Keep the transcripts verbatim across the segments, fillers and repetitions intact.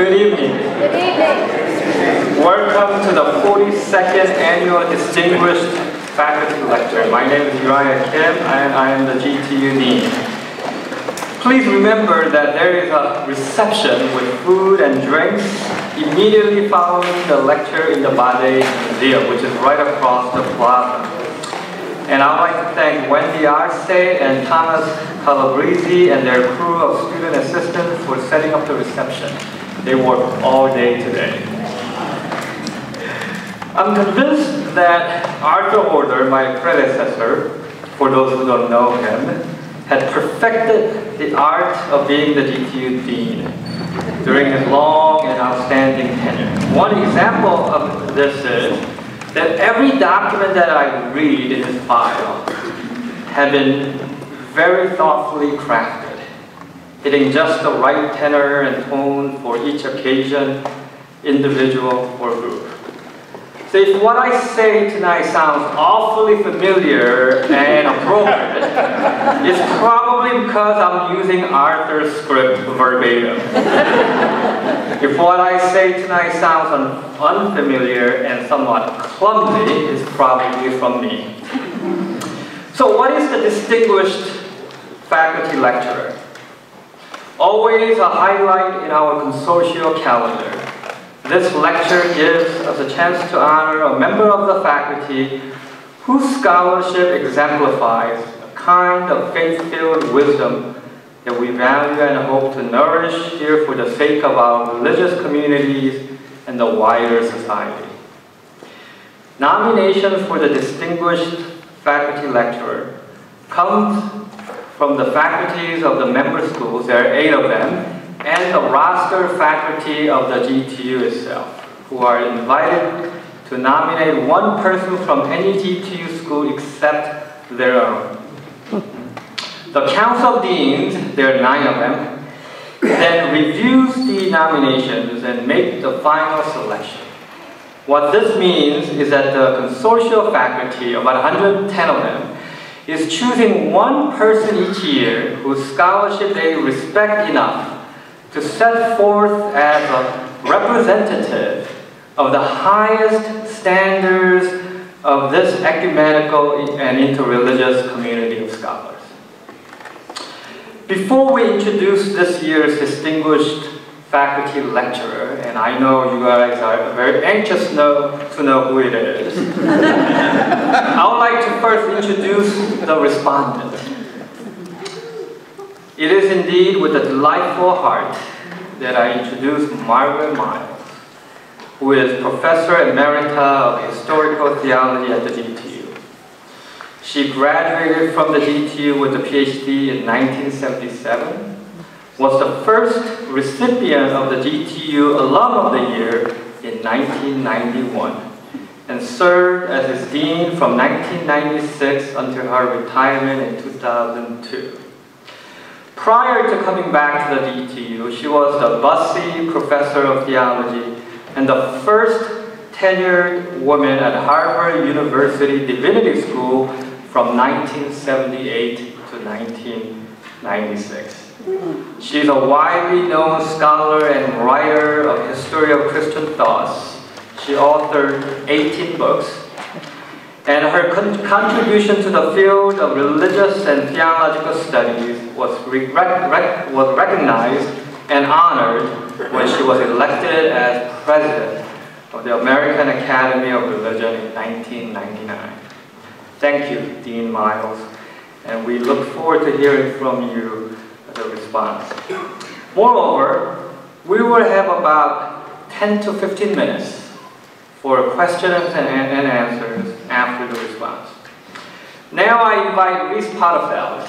Good evening. Good evening. Welcome to the forty-second Annual Distinguished Faculty Lecture. My name is Raya Kim and I am the G T U Dean. Please remember that there is a reception with food and drinks immediately following the lecture in the Bade Museum, which is right across the plaza. And I would like to thank Wendy Arce and Thomas Calabrese and their crew of student assistants for setting up the reception. They worked all day today. I'm convinced that Arthur Holder, my predecessor, for those who don't know him, had perfected the art of being the G T U Dean during his long and outstanding tenure. One example of this is that every document that I read in his file had been very thoughtfully crafted, hitting just the right tenor and tone for each occasion, individual or group. So if what I say tonight sounds awfully familiar and appropriate, it's probably because I'm using Arthur's script verbatim. If what I say tonight sounds un unfamiliar and somewhat clumsy, it's probably from me. So what is the distinguished faculty lecturer? Always a highlight in our consortial calendar. This lecture gives us a chance to honor a member of the faculty whose scholarship exemplifies a kind of faith-filled wisdom that we value and hope to nourish here for the sake of our religious communities and the wider society. Nomination for the Distinguished Faculty Lecturer comes from the faculties of the member schools, there are eight of them, and the roster faculty of the G T U itself, who are invited to nominate one person from any G T U school except their own. The Council of Deans, there are nine of them, then reviews the nominations and make the final selection. What this means is that the consortial faculty, about one hundred ten of them, is choosing one person each year whose scholarship they respect enough to set forth as a representative of the highest standards of this ecumenical and interreligious community of scholars. Before we introduce this year's distinguished faculty lecturer, and I know you guys are very anxious to know, to know who it is, I would like to first introduce the respondent. It is indeed with a delightful heart that I introduce Margaret Miles, who is Professor Emerita of Historical Theology at the G T U. She graduated from the G T U with a PhD in nineteen seventy-seven, was the first recipient of the G T U Alum of the Year in nineteen ninety-one, and served as its dean from nineteen ninety-six until her retirement in two thousand two. Prior to coming back to the G T U, she was the Bussey Professor of Theology and the first tenured woman at Harvard University Divinity School from nineteen seventy-eight to nineteen ninety-six. She's a widely known scholar and writer of history of Christian thoughts. She authored eighteen books. And her con contribution to the field of religious and theological studies was, re rec rec was recognized and honored when she was elected as president of the American Academy of Religion in nineteen ninety-nine. Thank you, Dean Miles, and we look forward to hearing from you the response. Moreover, we will have about ten to fifteen minutes for questions and, and answers after the response. Now I invite Riess Potterveld,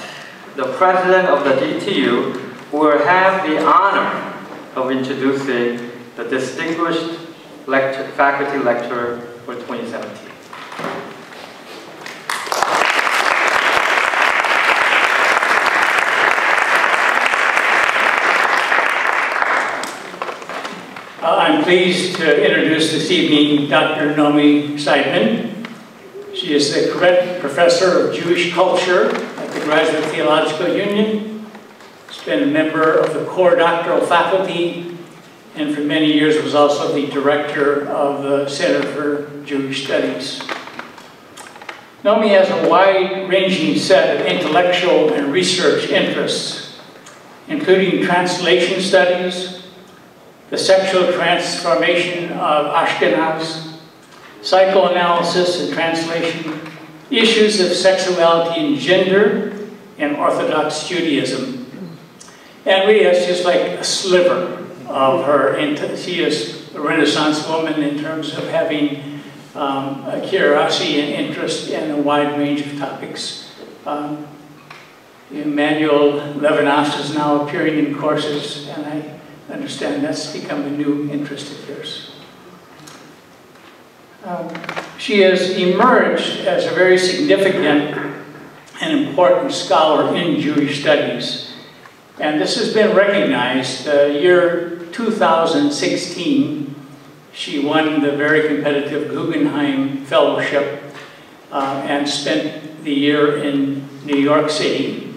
the president of the G T U, who will have the honor of introducing the distinguished lecture, faculty lecturer for twenty seventeen. I'm pleased to introduce this evening Doctor Naomi Seidman. She is the Professor of Jewish Culture at the Graduate Theological Union. She's been a member of the core doctoral faculty and for many years was also the director of the Center for Jewish Studies. Naomi has a wide-ranging set of intellectual and research interests, including translation studies, the sexual transformation of Ashkenaz, psychoanalysis and translation, issues of sexuality and gender, and Orthodox Judaism. And really, it's just like a sliver of her. She is a Renaissance woman in terms of having Um, a curiosity and interest in a wide range of topics. Um, Emmanuel Levinas is now appearing in courses, and I understand that's become a new interest of yours. Um, she has emerged as a very significant and important scholar in Jewish studies, and this has been recognized. The uh, year two thousand sixteen, she won the very competitive Guggenheim Fellowship uh, and spent the year in New York City.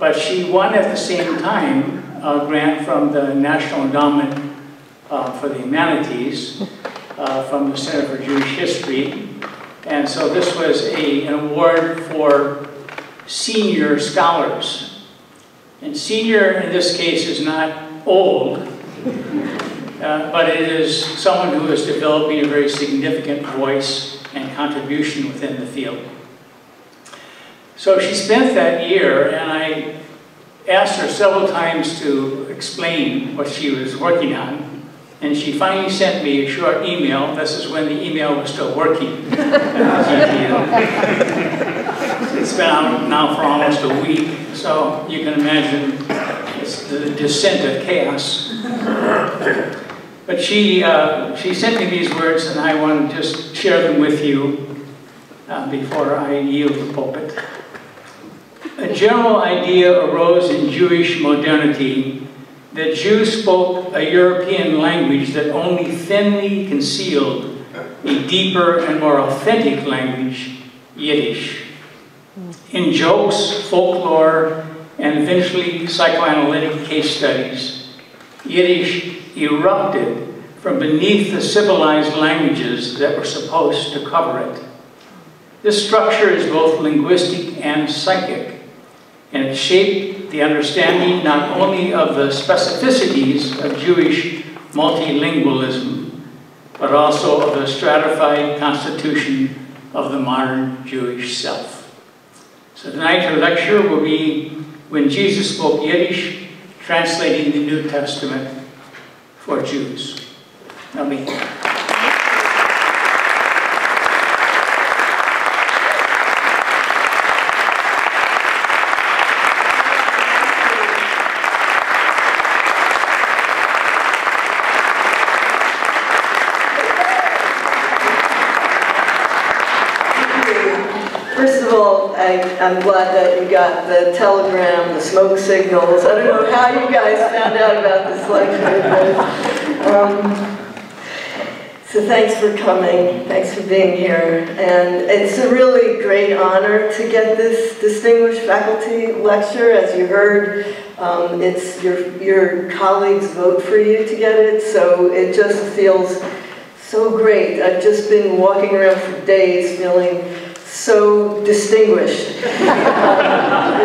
But she won at the same time a grant from the National Endowment uh, for the Humanities uh, from the Center for Jewish History. And so this was a, an award for senior scholars. And senior in this case is not old. Uh, but it is someone who is developing a very significant voice and contribution within the field. So she spent that year, and I asked her several times to explain what she was working on, and she finally sent me a short email. This is when the email was still working. It's been out now for almost a week, so you can imagine it's the descent of chaos. But she, uh, she sent me these words, and I want to just share them with you uh, before I yield the pulpit. A general idea arose in Jewish modernity that Jews spoke a European language that only thinly concealed a deeper and more authentic language, Yiddish. In jokes, folklore, and eventually psychoanalytic case studies, Yiddish erupted from beneath the civilized languages that were supposed to cover it. This structure is both linguistic and psychic, and it shaped the understanding not only of the specificities of Jewish multilingualism, but also of the stratified constitution of the modern Jewish self. So tonight her lecture will be When Jesus Spoke Yiddish, Translating the New Testament for Jews. Now me. First of all, I, I'm glad that you got the telegram, the smoke signals. I don't know how you guys found out about this lecture. Um, so thanks for coming. Thanks for being here. And it's a really great honor to get this distinguished faculty lecture. As you heard, um, it's your, your colleagues vote for you to get it, so it just feels so great. I've just been walking around for days feeling so distinguished. um,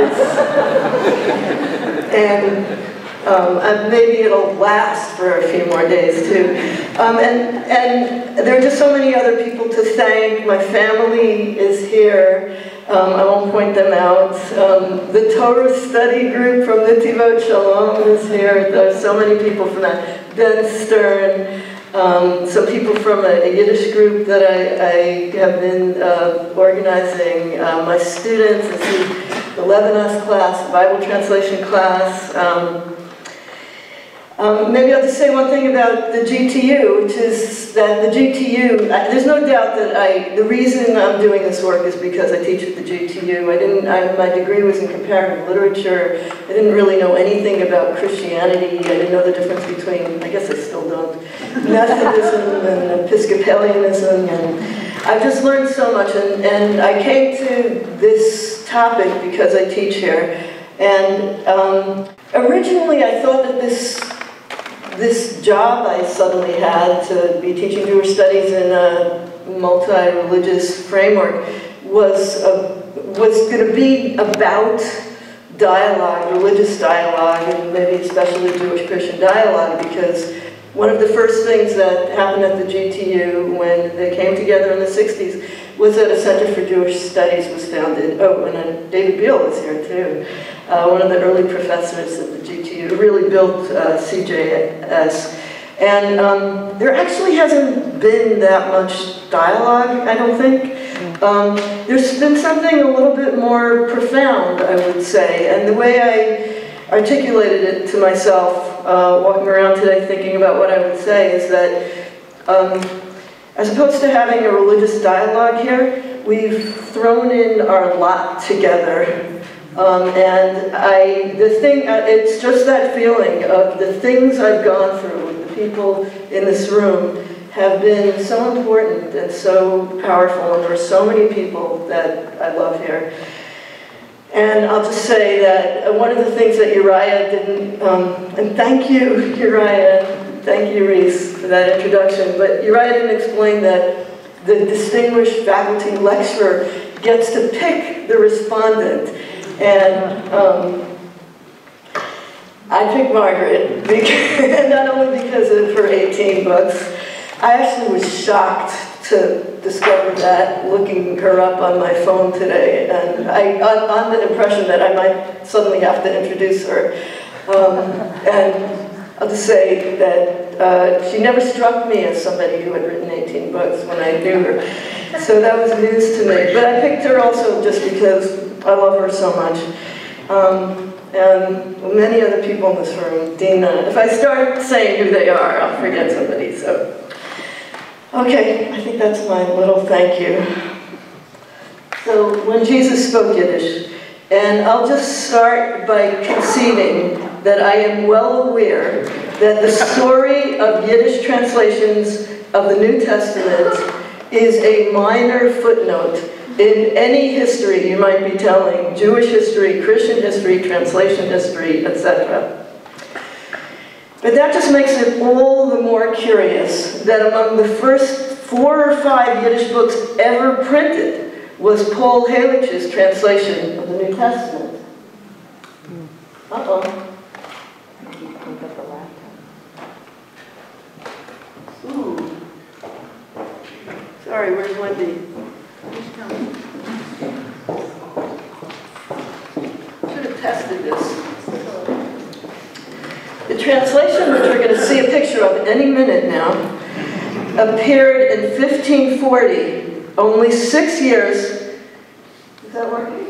and um, uh, maybe it'll last for a few more days too. Um, and, and there are just so many other people to thank. My family is here. Um, I won't point them out. Um, the Torah study group from Netivot Shalom is here. There are so many people from that. Ben Stern. Um, so people from a, a Yiddish group that I, I have been uh, organizing, uh, my students, the Levinas class, Bible translation class. Um, um, maybe I'll just say one thing about the G T U, which is that the G T U, I, there's no doubt that I, the reason I'm doing this work is because I teach at the G T U. I didn't, I, my degree was in comparative literature. I didn't really know anything about Christianity. I didn't know the difference between, I guess I still don't, Methodism and Episcopalianism, and I've just learned so much, and, and I came to this topic because I teach here, and um, originally I thought that this, this job I suddenly had to be teaching Jewish studies in a multi-religious framework was a, was going to be about dialogue, religious dialogue, and maybe especially Jewish-Christian dialogue, because one of the first things that happened at the G T U when they came together in the sixties was that a Center for Jewish Studies was founded. Oh, and David Beale was here too. Uh, one of the early professors at the G T U really built uh, C J S. And um, there actually hasn't been that much dialogue, I don't think. Um, there's been something a little bit more profound, I would say. And the way I articulated it to myself, uh, walking around today thinking about what I would say, is that um, as opposed to having a religious dialogue here, we've thrown in our lot together. Um, and I, the thing, it's just that feeling of the things I've gone through with the people in this room have been so important and so powerful, and there are so many people that I love here. And I'll just say that one of the things that Uriah didn't, um, and thank you, Uriah, thank you, Riess, for that introduction, but Uriah didn't explain that the distinguished faculty lecturer gets to pick the respondent. And um, I picked Margaret, because, not only because of her eighteen books, I actually was shocked to discover that looking her up on my phone today, and I on, on the impression that I might suddenly have to introduce her. Um, and I'll just say that uh, she never struck me as somebody who had written eighteen books when I knew her, so that was news to me. But I picked her also just because I love her so much. Um, and many other people in this room, Dina. If I start saying who they are, I'll forget somebody, so. Okay, I think that's my little thank you. So, when Jesus spoke Yiddish, and I'll just start by conceding that I am well aware that the story of Yiddish translations of the New Testament is a minor footnote in any history you might be telling, Jewish history, Christian history, translation history, et cetera. But that just makes it all the more curious that among the first four or five Yiddish books ever printed was Paul Helic's translation of the New Testament. Uh-oh. I need to pick up the laptop. Ooh. Sorry, where's Wendy? Should have tested this. The translation, which we're going to see a picture of any minute now, appeared in fifteen forty, only six years. Is that working?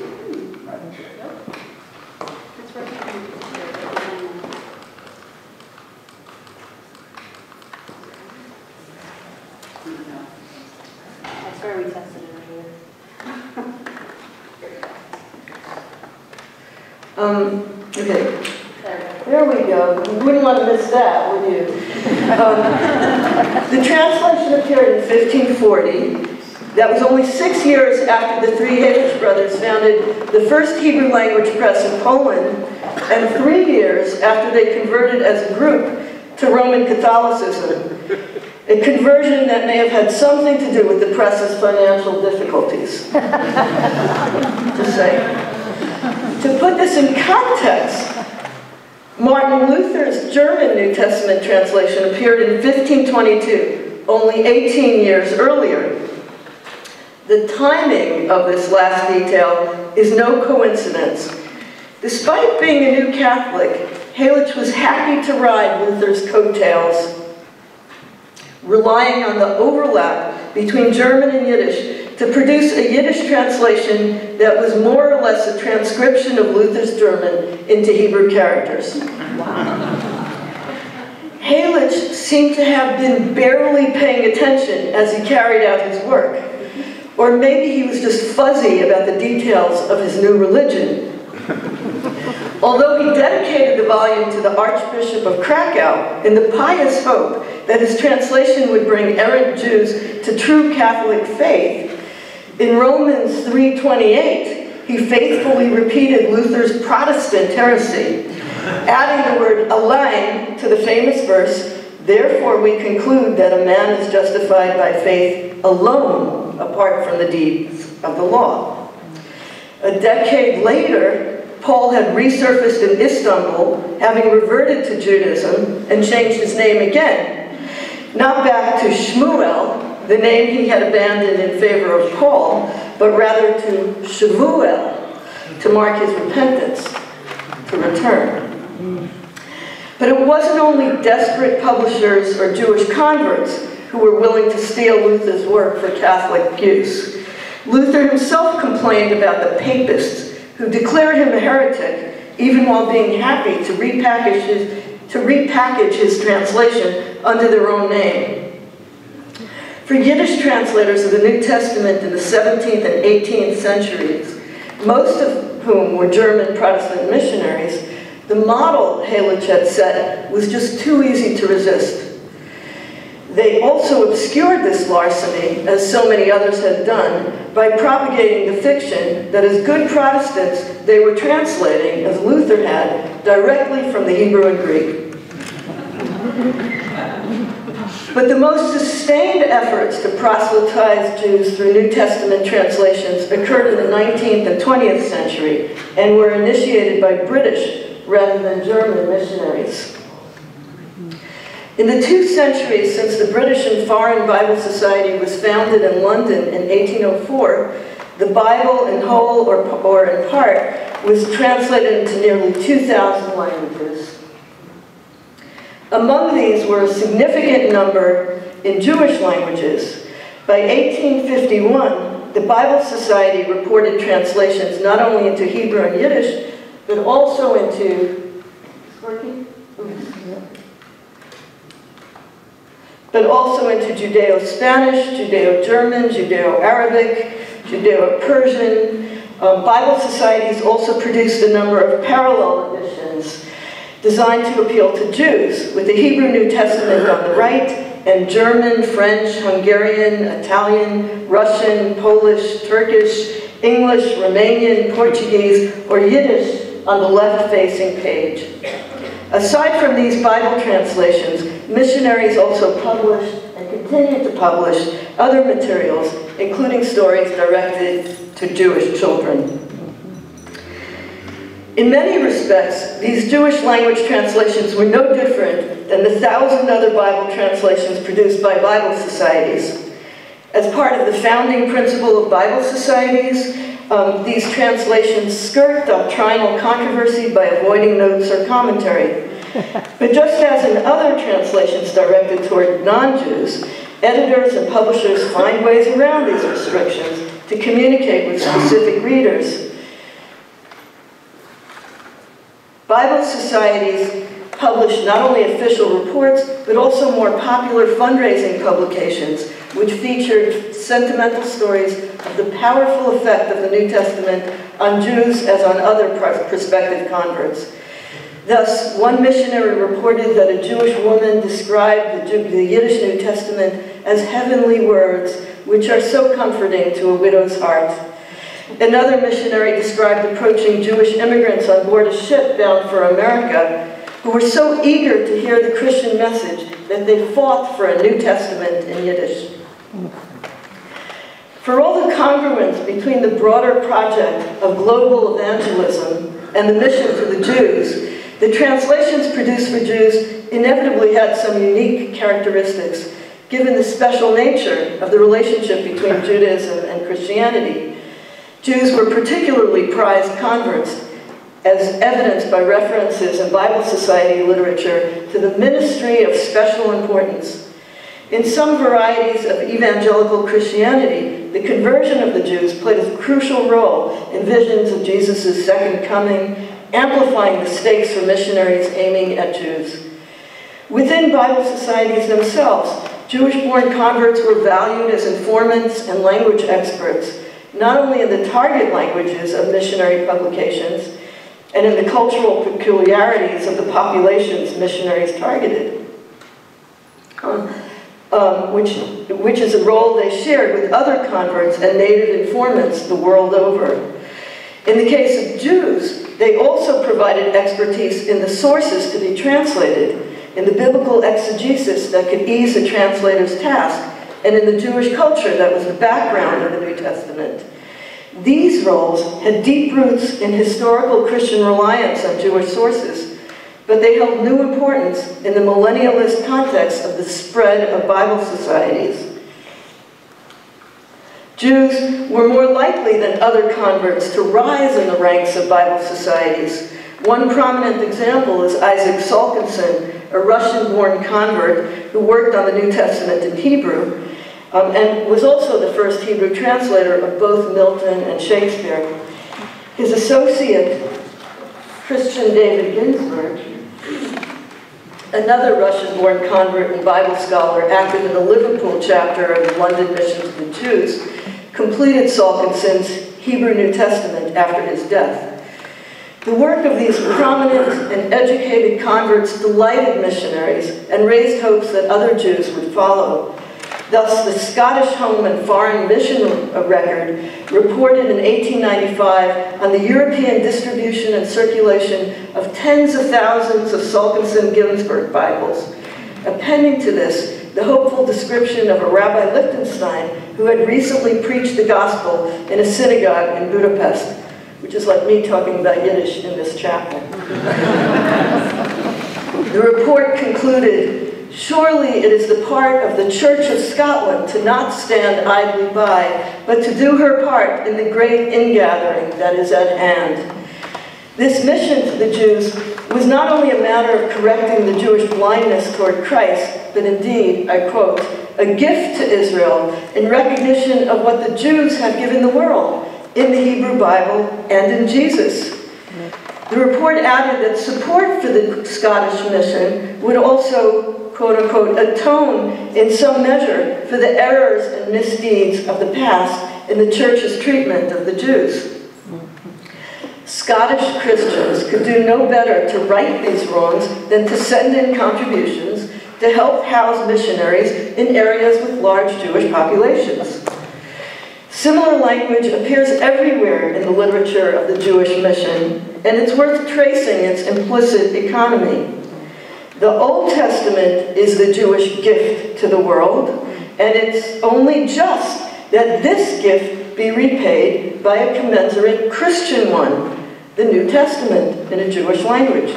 That's where we tested it. Um, okay, there we go. You wouldn't want to miss that, would you? Um, the translation appeared in fifteen forty. That was only six years after the three Hegedus brothers founded the first Hebrew language press in Poland, and three years after they converted as a group to Roman Catholicism, a conversion that may have had something to do with the press's financial difficulties. Just saying. To put this in context, Martin Luther's German New Testament translation appeared in fifteen twenty-two, only eighteen years earlier. The timing of this last detail is no coincidence. Despite being a new Catholic, Helic was happy to ride Luther's coattails, relying on the overlap between German and Yiddish to produce a Yiddish translation that was more or less a transcription of Luther's German into Hebrew characters. Helic seemed to have been barely paying attention as he carried out his work, or maybe he was just fuzzy about the details of his new religion. Although he dedicated the volume to the Archbishop of Krakow in the pious hope that his translation would bring errant Jews to true Catholic faith, in Romans three twenty-eight, he faithfully repeated Luther's Protestant heresy, adding the word allein to the famous verse, Therefore we conclude that a man is justified by faith alone, apart from the deeds of the law. A decade later, Paul had resurfaced in Istanbul, having reverted to Judaism, and changed his name again. Not back to Shmuel, the name he had abandoned in favor of Paul, but rather to Shavuel, to mark his repentance, to return. But it wasn't only desperate publishers or Jewish converts who were willing to steal Luther's work for Catholic use. Luther himself complained about the papists who declared him a heretic, even while being happy to repackage his, to repackage his translation under their own name. For Yiddish translators of the New Testament in the seventeenth and eighteenth centuries, most of whom were German Protestant missionaries, the model, Helic had said, was just too easy to resist. They also obscured this larceny, as so many others had done, by propagating the fiction that as good Protestants, they were translating, as Luther had, directly from the Hebrew and Greek. But the most sustained efforts to proselytize Jews through New Testament translations occurred in the nineteenth and twentieth century and were initiated by British rather than German missionaries. In the two centuries since the British and Foreign Bible Society was founded in London in eighteen oh four, the Bible in whole or, or in part was translated into nearly two thousand languages. Among these were a significant number in Jewish languages. By eighteen fifty-one, the Bible Society reported translations not only into Hebrew and Yiddish, but also into, but also into Judeo-Spanish, Judeo-German, Judeo-Arabic, Judeo-Persian. Um, Bible societies also produced a number of parallel editions designed to appeal to Jews, with the Hebrew New Testament on the right, and German, French, Hungarian, Italian, Russian, Polish, Turkish, English, Romanian, Portuguese, or Yiddish on the left-facing page. Aside from these Bible translations, missionaries also published and continued to publish other materials, including stories directed to Jewish children. In many respects, these Jewish language translations were no different than the thousand other Bible translations produced by Bible societies. As part of the founding principle of Bible societies, Um, these translations skirt doctrinal controversy by avoiding notes or commentary. But just as in other translations directed toward non-Jews, editors and publishers find ways around these restrictions to communicate with specific readers. Bible societies publish not only official reports, but also more popular fundraising publications, which featured sentimental stories of the powerful effect of the New Testament on Jews as on other prospective converts. Thus, one missionary reported that a Jewish woman described the Yiddish New Testament as heavenly words, which are so comforting to a widow's heart. Another missionary described approaching Jewish immigrants on board a ship bound for America, who were so eager to hear the Christian message that they fought for a New Testament in Yiddish. For all the congruence between the broader project of global evangelism and the mission for the Jews, the translations produced for Jews inevitably had some unique characteristics, given the special nature of the relationship between Judaism and Christianity. Jews were particularly prized converts, as evidenced by references in Bible Society literature to the ministry of special importance. In some varieties of evangelical Christianity, the conversion of the Jews played a crucial role in visions of Jesus' second coming, amplifying the stakes for missionaries aiming at Jews. Within Bible societies themselves, Jewish-born converts were valued as informants and language experts, not only in the target languages of missionary publications, and in the cultural peculiarities of the populations missionaries targeted, um, um, which, which is a role they shared with other converts and native informants the world over. In the case of Jews, they also provided expertise in the sources to be translated, in the biblical exegesis that could ease a translator's task, and in the Jewish culture that was the background of the New Testament. These roles had deep roots in historical Christian reliance on Jewish sources, but they held new importance in the millennialist context of the spread of Bible societies. Jews were more likely than other converts to rise in the ranks of Bible societies. One prominent example is Isaac Salkinson, a Russian-born convert who worked on the New Testament in Hebrew, um, and was also the first Hebrew translator of both Milton and Shakespeare. His associate, Christian David Ginsburg, another Russian-born convert and Bible scholar, active in the Liverpool chapter of the London Mission to the Jews, completed Salkinson's Hebrew New Testament after his death. The work of these prominent and educated converts delighted missionaries and raised hopes that other Jews would follow. Thus, the Scottish Home and Foreign Mission Record reported in eighteen ninety-five on the European distribution and circulation of tens of thousands of Salkinson-Ginsburg Bibles. Appending to this, the hopeful description of a Rabbi Lichtenstein who had recently preached the gospel in a synagogue in Budapest, which is like me talking about Yiddish in this chapel. The report concluded, surely it is the part of the Church of Scotland to not stand idly by, but to do her part in the great ingathering that is at hand. This mission to the Jews was not only a matter of correcting the Jewish blindness toward Christ, but indeed, I quote, a gift to Israel in recognition of what the Jews have given the world, in the Hebrew Bible, and in Jesus. The report added that support for the Scottish mission would also, quote unquote, atone in some measure for the errors and misdeeds of the past in the Church's treatment of the Jews. Scottish Christians could do no better to right these wrongs than to send in contributions to help house missionaries in areas with large Jewish populations. Similar language appears everywhere in the literature of the Jewish mission, and it's worth tracing its implicit economy. The Old Testament is the Jewish gift to the world, and it's only just that this gift be repaid by a commensurate Christian one, the New Testament in a Jewish language.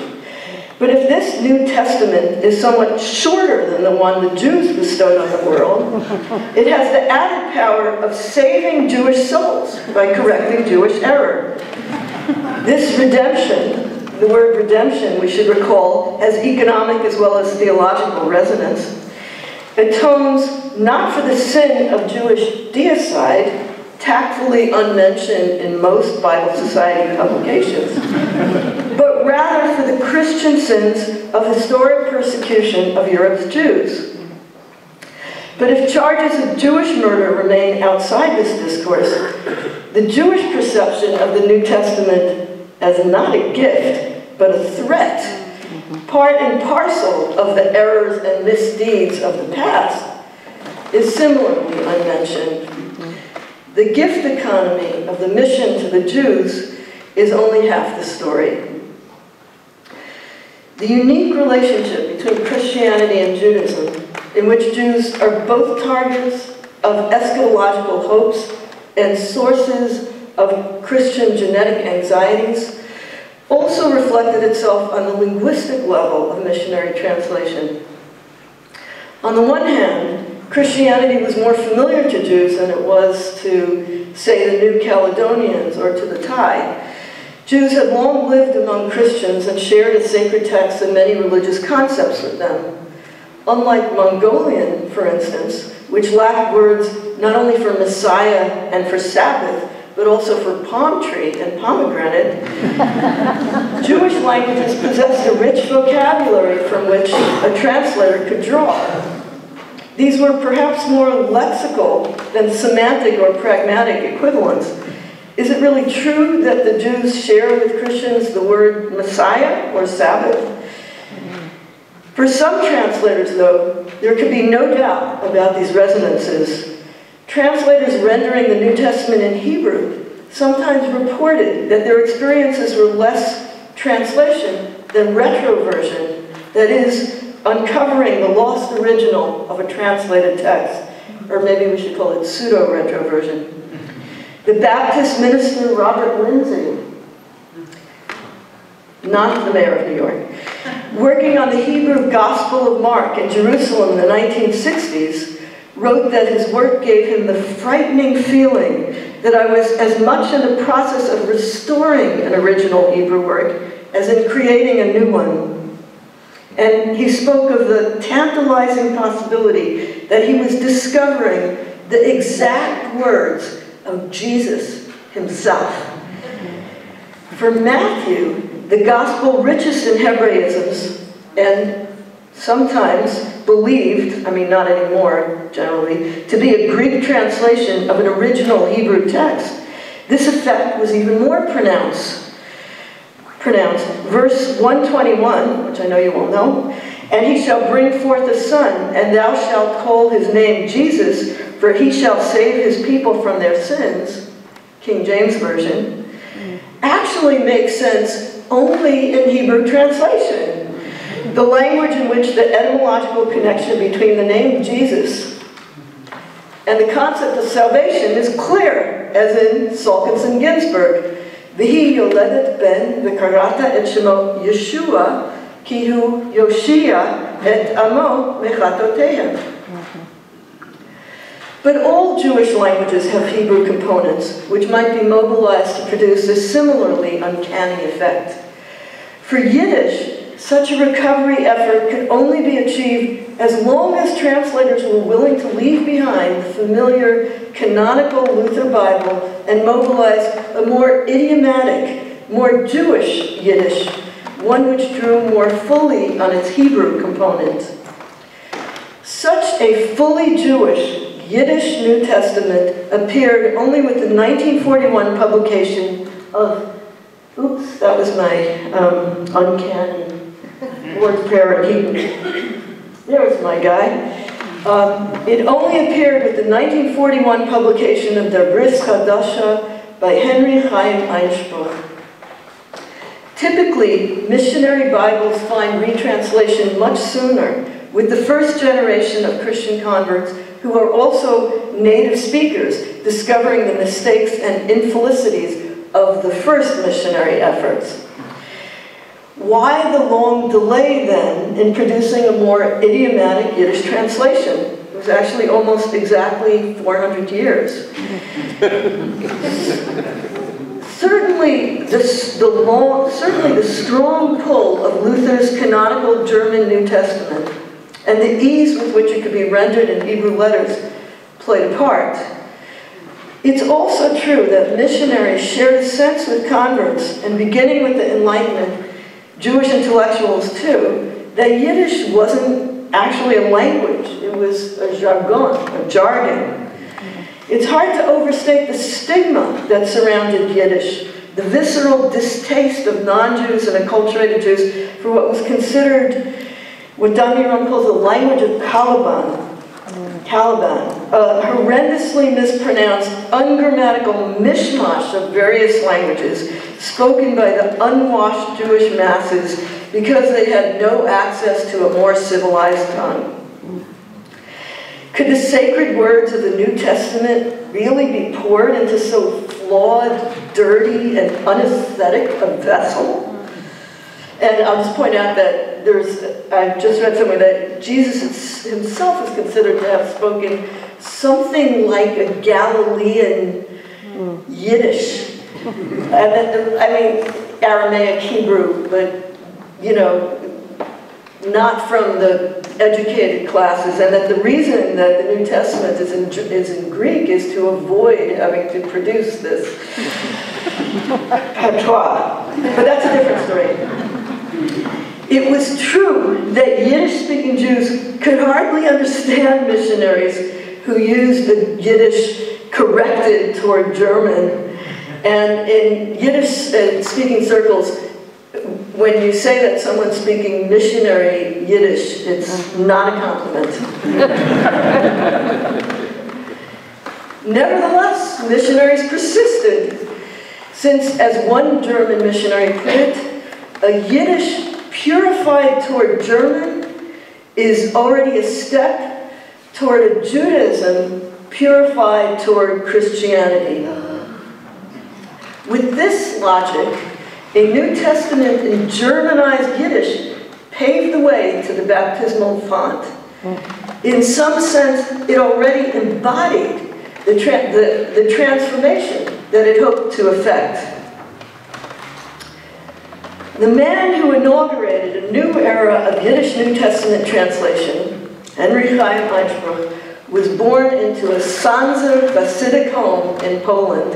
But if this New Testament is somewhat shorter than the one the Jews bestowed on the world, it has the added power of saving Jewish souls by correcting Jewish error. This redemption, the word redemption, we should recall, has economic as well as theological resonance, atones not for the sin of Jewish deicide, tactfully unmentioned in most Bible Society publications, but rather for the Christian sins of historic persecution of Europe's Jews. But if charges of Jewish murder remain outside this discourse, the Jewish perception of the New Testament as not a gift, but a threat, part and parcel of the errors and misdeeds of the past, is similarly unmentioned. The gift economy of the mission to the Jews is only half the story. The unique relationship between Christianity and Judaism, in which Jews are both targets of eschatological hopes and sources of Christian genetic anxieties, also reflected itself on the linguistic level of missionary translation. On the one hand, Christianity was more familiar to Jews than it was to, say, the New Caledonians or to the Thai. Jews had long lived among Christians and shared its sacred texts and many religious concepts with them. Unlike Mongolian, for instance, which lacked words not only for Messiah and for Sabbath, but also for palm tree and pomegranate, Jewish languages possessed a rich vocabulary from which a translator could draw. These were perhaps more lexical than semantic or pragmatic equivalents. Is it really true that the Jews share with Christians the word Messiah or Sabbath? For some translators, though, there could be no doubt about these resonances. Translators rendering the New Testament in Hebrew sometimes reported that their experiences were less translation than retroversion, that is, uncovering the lost original of a translated text, or maybe we should call it pseudo-retroversion. The Baptist minister Robert Lindsay, not the mayor of New York, working on the Hebrew Gospel of Mark in Jerusalem in the nineteen sixties, wrote that his work gave him the frightening feeling that I was as much in the process of restoring an original Hebrew work as in creating a new one. And he spoke of the tantalizing possibility that he was discovering the exact words of Jesus himself. For Matthew, the gospel richest in Hebraisms and sometimes believed, I mean not anymore generally, to be a Greek translation of an original Hebrew text. This effect was even more pronounced. pronounced. Verse one twenty-one, which I know you all know, and he shall bring forth a son, and thou shalt call his name Jesus, for he shall save his people from their sins, King James Version, actually makes sense only in Hebrew translation, the language in which the etymological connection between the name Jesus and the concept of salvation is clear, as in Salkinson Ginsburg. V'hi yoledet ben v'karata et shemo Yeshua ki hu Yoshia et amo mechatotehem. But all Jewish languages have Hebrew components, which might be mobilized to produce a similarly uncanny effect. For Yiddish, such a recovery effort could only be achieved as long as translators were willing to leave behind the familiar canonical Luther Bible and mobilize a more idiomatic, more Jewish Yiddish, one which drew more fully on its Hebrew component. Such a fully Jewish Yiddish New Testament appeared only with the nineteen forty-one publication of, oops, that was my um, uncanny word prayer in Hebrew. There's my guy. Uh, it only appeared with the nineteen forty-one publication of Der Bris Chadasha by Henry Chaim Einspruch. Typically, missionary Bibles find retranslation much sooner, with the first generation of Christian converts who are also native speakers, discovering the mistakes and infelicities of the first missionary efforts. Why the long delay, then, in producing a more idiomatic Yiddish translation? It was actually almost exactly four hundred years. Certainly, this, the long, certainly the strong pull of Luther's canonical German New Testament and the ease with which it could be rendered in Hebrew letters played a part. It's also true that missionaries shared a sense with converts, and beginning with the Enlightenment, Jewish intellectuals too, that Yiddish wasn't actually a language, it was a jargon, a jargon. It's hard to overstate the stigma that surrounded Yiddish, the visceral distaste of non-Jews and acculturated Jews for what was considered what Damiron calls the language of Caliban, Caliban, a horrendously mispronounced, ungrammatical mishmash of various languages spoken by the unwashed Jewish masses because they had no access to a more civilized tongue. Could the sacred words of the New Testament really be poured into so flawed, dirty, and unaesthetic a vessel? And I'll just point out that there's, I just read somewhere that Jesus himself is considered to have spoken something like a Galilean mm. Yiddish. And then, I mean, Aramaic Hebrew, but, you know, not from the educated classes. And that the reason that the New Testament is in, is in Greek is to avoid having to produce this patois. But that's a different story. It was true that Yiddish-speaking Jews could hardly understand missionaries who used the Yiddish corrected toward German. And in Yiddish-speaking circles, when you say that someone's speaking missionary Yiddish, it's not a compliment. Nevertheless, missionaries persisted, since, as one German missionary put it, a Yiddish purified toward German is already a step toward a Judaism purified toward Christianity. With this logic, a New Testament in Germanized Yiddish paved the way to the baptismal font. In some sense, it already embodied the, tra the, the transformation that it hoped to effect. The man who inaugurated a new era of Yiddish New Testament translation, Henry Chaim Einspruch, was born into a Sanzer Hasidic home in Poland,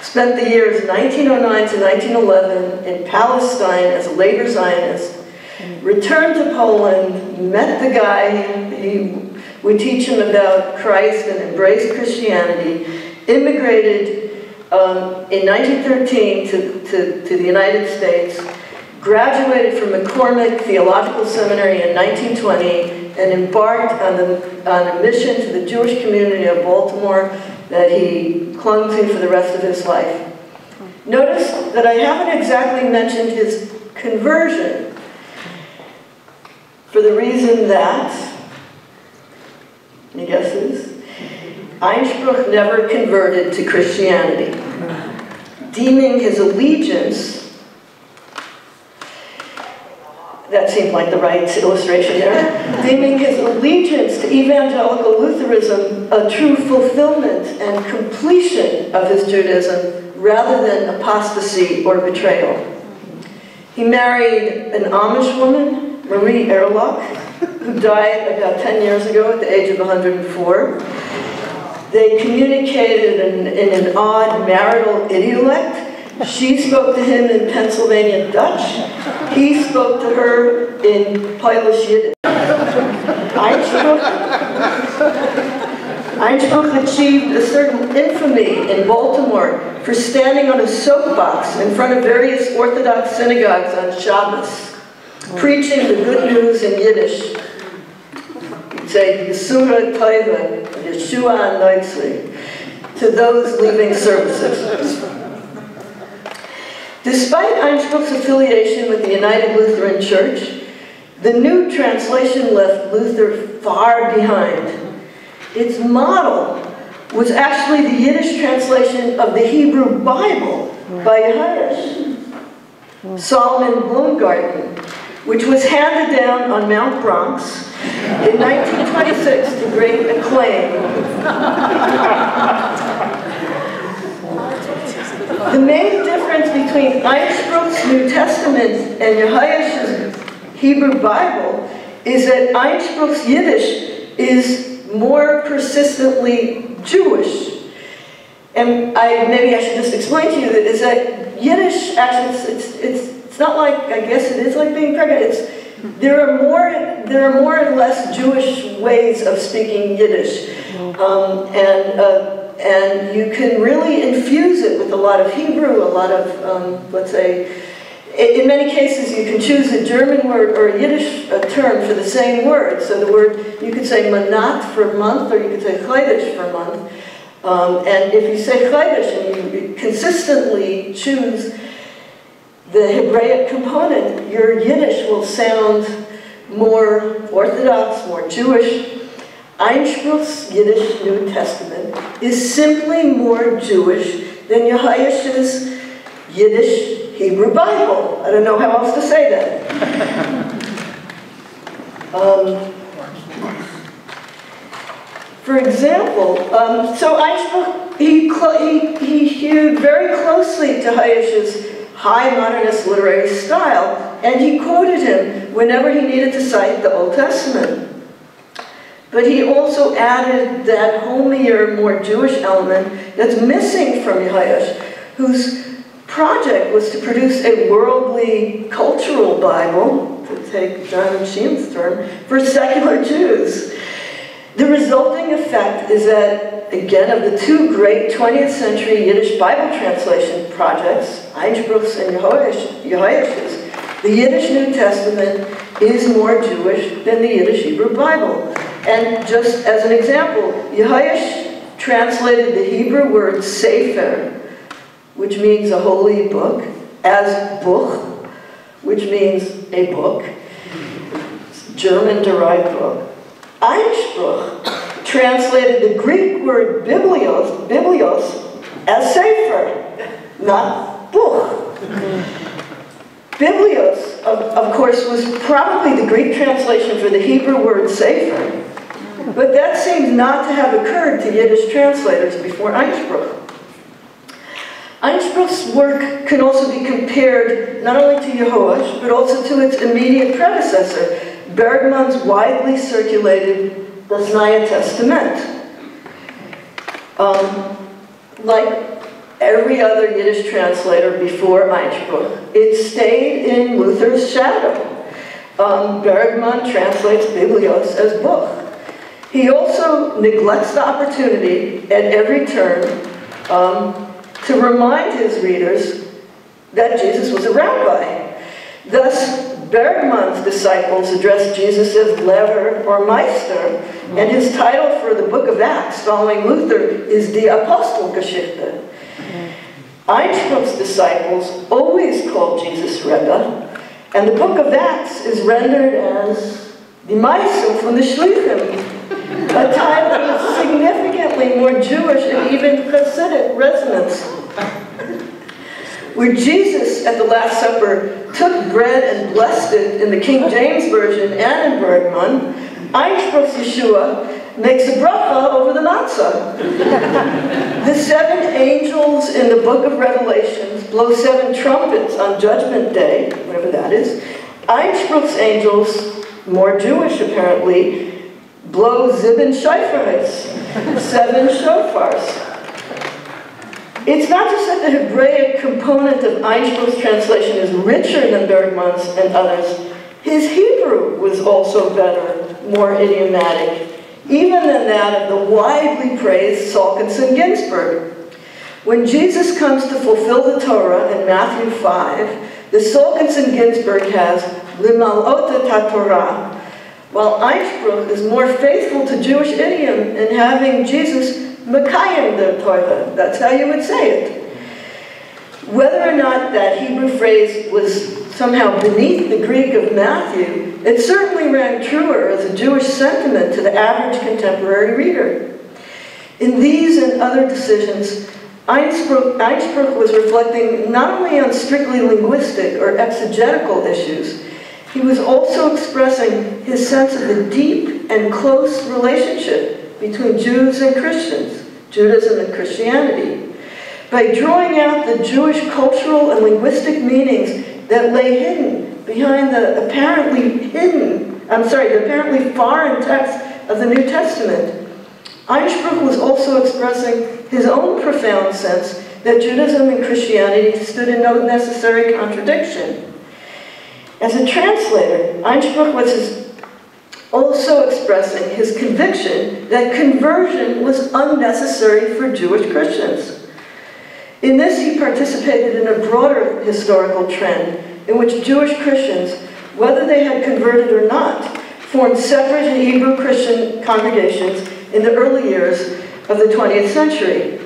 spent the years nineteen oh nine to nineteen eleven in Palestine as a labor Zionist, returned to Poland, met the guy he would teach him about Christ and embraced Christianity, immigrated um, in nineteen thirteen to, to, to the United States, graduated from McCormick Theological Seminary in nineteen twenty, and embarked on, the, on a mission to the Jewish community of Baltimore that he clung to for the rest of his life. Notice that I haven't exactly mentioned his conversion, for the reason that, any guesses? Einspruch never converted to Christianity, deeming his allegiance, that seemed like the right illustration there, deeming his allegiance to evangelical Lutheranism a true fulfillment and completion of his Judaism rather than apostasy or betrayal. He married an Amish woman, Marie Erlach, who died about ten years ago at the age of one hundred and four. They communicated in, in an odd marital idiolect. She spoke to him in Pennsylvania Dutch. He spoke to her in Polish Yiddish. Einspruch, Einspruch achieved a certain infamy in Baltimore for standing on a soapbox in front of various Orthodox synagogues on Shabbos, preaching the good news in Yiddish. He'd say, Yesura Toiva, Yeshua Anoitzi, to those leaving services. Despite Einspruch's affiliation with the United Lutheran Church, the new translation left Luther far behind. Its model was actually the Yiddish translation of the Hebrew Bible by Yehoash, Solomon Bloomgarten, which was handed down on Mount Bronx in nineteen twenty-six to great acclaim. The main difference between Einspruch's New Testament and Yehoash's Hebrew Bible is that Einspruch's Yiddish is more persistently Jewish. And I, maybe I should just explain to you that is that Yiddish actually it's it's It's not like, I guess it is like being pregnant. It's, there are more, there are more and less Jewish ways of speaking Yiddish, um, and uh, and you can really infuse it with a lot of Hebrew, a lot of um, let's say. In many cases, you can choose a German word or a Yiddish a term for the same word. So the word you could say manat for month, or you could say chodesh for month. Um, and if you say chodesh and you consistently choose the Hebraic component, your Yiddish will sound more Orthodox, more Jewish. Einspruch's Yiddish New Testament is simply more Jewish than Yehoash's Yiddish Hebrew Bible. I don't know how else to say that. Um, for example, um, so Einspruch, he, he, he hewed very closely to Yehoash's high modernist literary style, and he quoted him whenever he needed to cite the Old Testament. But he also added that homelier, more Jewish element that's missing from Yehoash, whose project was to produce a worldly cultural Bible, to take John Sheehan's term, for secular Jews. The resulting effect is that, again, of the two great twentieth century Yiddish Bible translation projects, Einspruch's and Yehoash's, the Yiddish New Testament is more Jewish than the Yiddish Hebrew Bible. And just as an example, Yehoash translated the Hebrew word sefer, which means a holy book, as buch, which means a book. German-derived book. Einspruch translated the Greek word biblios, biblios as sefer, not book. Biblios, of, of course, was probably the Greek translation for the Hebrew word sefer, but that seems not to have occurred to Yiddish translators before Einspruch. Einspruch's work can also be compared not only to Yehoash, but also to its immediate predecessor, Bergmann's widely circulated Das Neue Testament. Um, like every other Yiddish translator before Einspruch, it stayed in Luther's shadow. Um, Bergmann translates biblios as book. He also neglects the opportunity at every turn um, to remind his readers that Jesus was a rabbi. Thus, Bergmann's disciples address Jesus as Lever or Meister, and his title for the book of Acts following Luther is Die Apostelgeschichte. Einspruch's disciples always called Jesus Rebbe, and the book of Acts is rendered as Die Meisung von den Schlichten, a title with significantly more Jewish and even Hasidic resonance, where Jesus at the Last Supper took bread and blessed it in the King James Version and in Bergmann, Einspruch's Yeshua makes a bracha over the matzah. The seven angels in the book of Revelations blow seven trumpets on Judgment Day, whatever that is. Einspruch's angels, more Jewish apparently, blow zibin shofars, seven shofars. It's not just that the Hebraic component of Einspruch's translation is richer than Bergmann's and others. His Hebrew was also better, more idiomatic, even than that of the widely praised Salkinson Ginsburg. When Jesus comes to fulfill the Torah in Matthew five, the Salkinson Ginsburg has Limalot et Torah, while Einspruch is more faithful to Jewish idiom in having Jesus Mekayim the Torah. That's how you would say it. Whether or not that Hebrew phrase was somehow beneath the Greek of Matthew, it certainly rang truer as a Jewish sentiment to the average contemporary reader. In these and other decisions, Einspruch, Einspruch was reflecting not only on strictly linguistic or exegetical issues, he was also expressing his sense of the deep and close relationship between Jews and Christians, Judaism and Christianity, by drawing out the Jewish cultural and linguistic meanings that lay hidden behind the apparently hidden, I'm sorry, the apparently foreign text of the New Testament. Einspruch was also expressing his own profound sense that Judaism and Christianity stood in no necessary contradiction. As a translator, Einspruch was also expressing his conviction that conversion was unnecessary for Jewish Christians. In this, he participated in a broader historical trend in which Jewish Christians, whether they had converted or not, formed separate Hebrew Christian congregations in the early years of the twentieth century.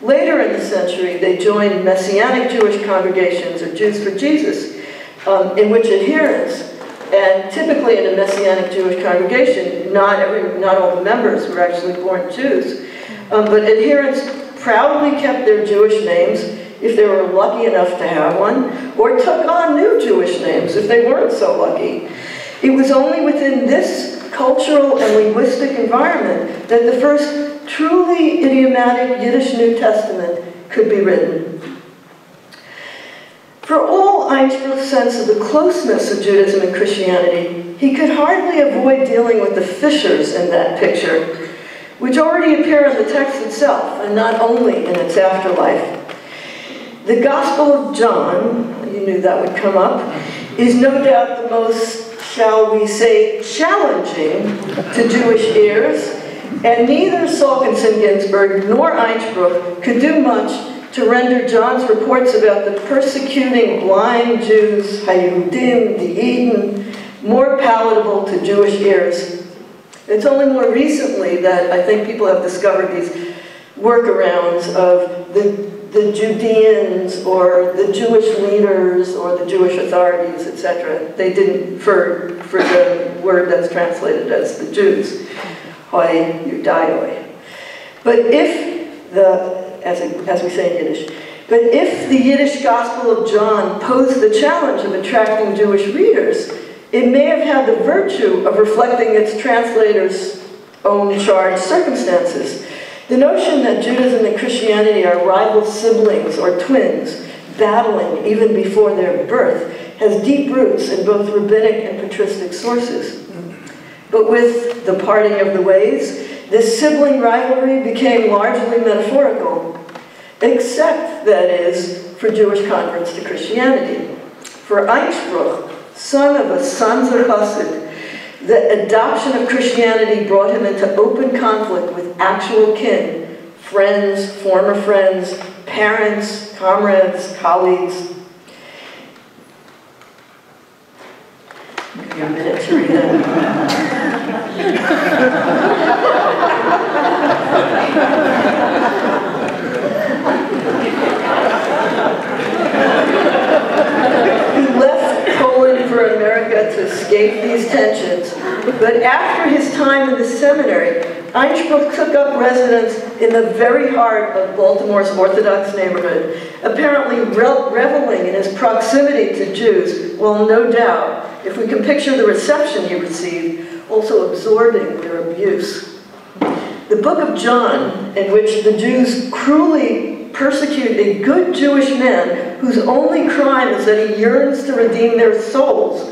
Later in the century, they joined Messianic Jewish congregations, or Jews for Jesus, Um, in which adherents, and typically in a Messianic Jewish congregation, not, every, not all the members were actually born Jews, um, but adherents proudly kept their Jewish names if they were lucky enough to have one, or took on new Jewish names if they weren't so lucky. It was only within this cultural and linguistic environment that the first truly idiomatic Yiddish New Testament could be written. For all Einspruch's sense of the closeness of Judaism and Christianity, he could hardly avoid dealing with the fissures in that picture, which already appear in the text itself, and not only in its afterlife. The Gospel of John, you knew that would come up, is no doubt the most, shall we say, challenging to Jewish ears, and neither Salkinson Ginsburg nor Einspruch could do much to render John's reports about the persecuting blind Jews, Hayudim, the Eden, more palatable to Jewish ears. It's only more recently that I think people have discovered these workarounds of the the Judeans or the Jewish leaders or the Jewish authorities, et cetera. They didn't, for, for the word that's translated as the Jews, hoi Yudaioi. But if the, as, it, as we say in Yiddish, but if the Yiddish Gospel of John posed the challenge of attracting Jewish readers, it may have had the virtue of reflecting its translator's own charged circumstances. The notion that Judaism and Christianity are rival siblings or twins, battling even before their birth, has deep roots in both rabbinic and patristic sources. But with the parting of the ways, this sibling rivalry became largely metaphorical, except, that is, for Jewish converts to Christianity. For Einspruch, son of a Sanzer Chassid, the adoption of Christianity brought him into open conflict with actual kin, friends, former friends, parents, comrades, colleagues. I'll give you a minute to read that. He left Poland for America to escape these tensions. But after his time in the seminary, Einspruch took up residence in the very heart of Baltimore's Orthodox neighborhood, apparently re reveling in his proximity to Jews, while no doubt, if we can picture the reception he received, also absorbing their abuse. The Book of John, in which the Jews cruelly persecute a good Jewish man whose only crime is that he yearns to redeem their souls,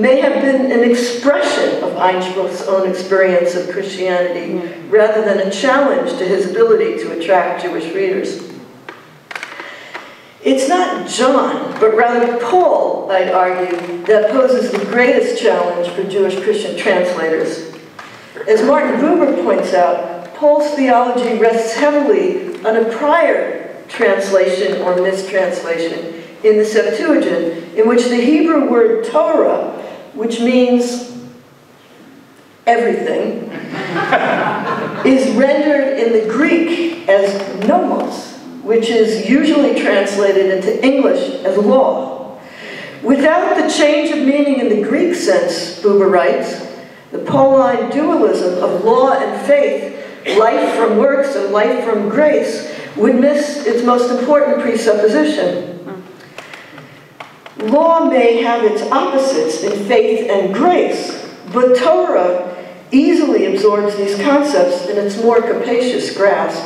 may have been an expression of Einspruch's own experience of Christianity, mm. rather than a challenge to his ability to attract Jewish readers. It's not John, but rather Paul, I'd argue, that poses the greatest challenge for Jewish Christian translators. As Martin Buber points out, Paul's theology rests heavily on a prior translation or mistranslation in the Septuagint, in which the Hebrew word Torah, which means everything, is rendered in the Greek as nomos, which is usually translated into English as law. Without the change of meaning in the Greek sense, Buber writes, the Pauline dualism of law and faith, life from works and life from grace, would miss its most important presupposition. Law may have its opposites in faith and grace, but Torah easily absorbs these concepts in its more capacious grasp.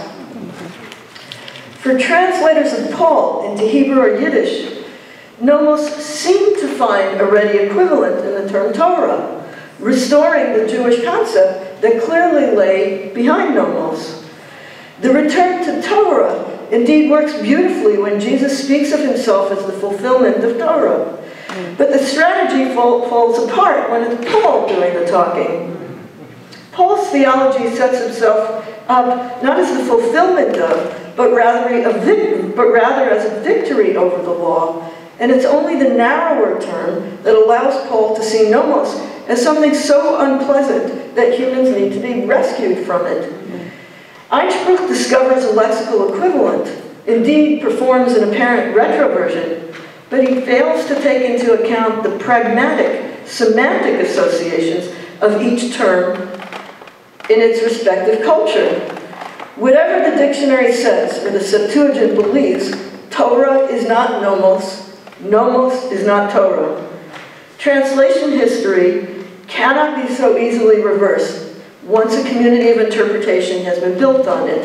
For translators of Paul into Hebrew or Yiddish, nomos seem to find a ready equivalent in the term Torah, restoring the Jewish concept that clearly lay behind nomos. The return to Torah indeed works beautifully when Jesus speaks of himself as the fulfillment of Torah. But the strategy fall, falls apart when it's Paul doing the talking. Paul's theology sets himself up not as the fulfillment of, but rather, a, but rather as a victory over the law. And it's only the narrower term that allows Paul to see nomos as something so unpleasant that humans need to be rescued from it. Einspruch discovers a lexical equivalent, indeed performs an apparent retroversion, but he fails to take into account the pragmatic, semantic associations of each term in its respective culture. Whatever the dictionary says, or the Septuagint believes, Torah is not nomos, nomos is not Torah. Translation history cannot be so easily reversed once a community of interpretation has been built on it.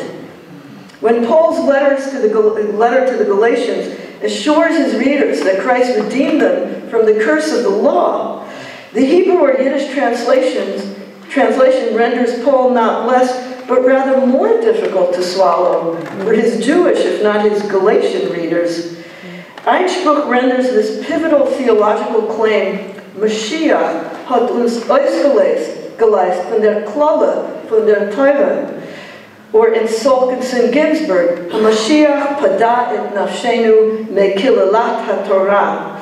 When Paul's letters to the Gal letter to the Galatians assures his readers that Christ redeemed them from the curse of the law, the Hebrew or Yiddish translations, translation renders Paul not less, but rather more difficult to swallow for his Jewish, if not his Galatian readers. Einspruch renders this pivotal theological claim, Mashiach hat uns ausgelöst, von der Klala, von der Torah, or in Salkinson Ginsburg, HaMashiach pada et nafshenu mekilalat haTorah.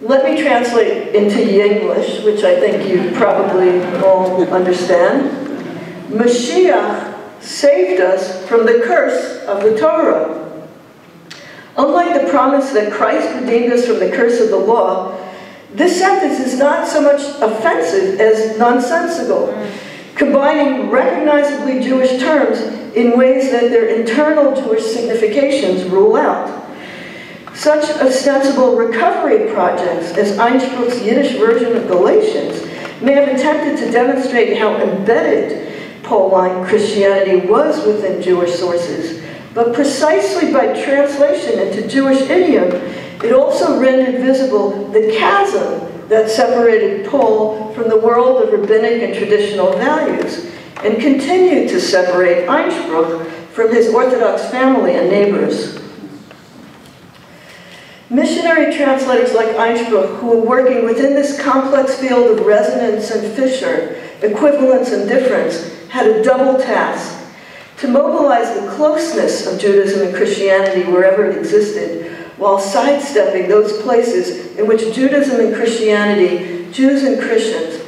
Let me translate into English, which I think you probably all understand. Mashiach saved us from the curse of the Torah. Unlike the promise that Christ redeemed us from the curse of the law, this sentence is not so much offensive as nonsensical, combining recognizably Jewish terms in ways that their internal Jewish significations rule out. Such ostensible recovery projects as Einspruch's Yiddish version of Galatians may have attempted to demonstrate how embedded Pauline Christianity was within Jewish sources, but precisely by translation into Jewish idiom, it also rendered visible the chasm that separated Paul from the world of rabbinic and traditional values, and continued to separate Einspruch from his Orthodox family and neighbors. Missionary translators like Einspruch, who were working within this complex field of resonance and fissure, equivalence and difference, had a double task: to mobilize the closeness of Judaism and Christianity wherever it existed, while sidestepping those places in which Judaism and Christianity, Jews and Christians,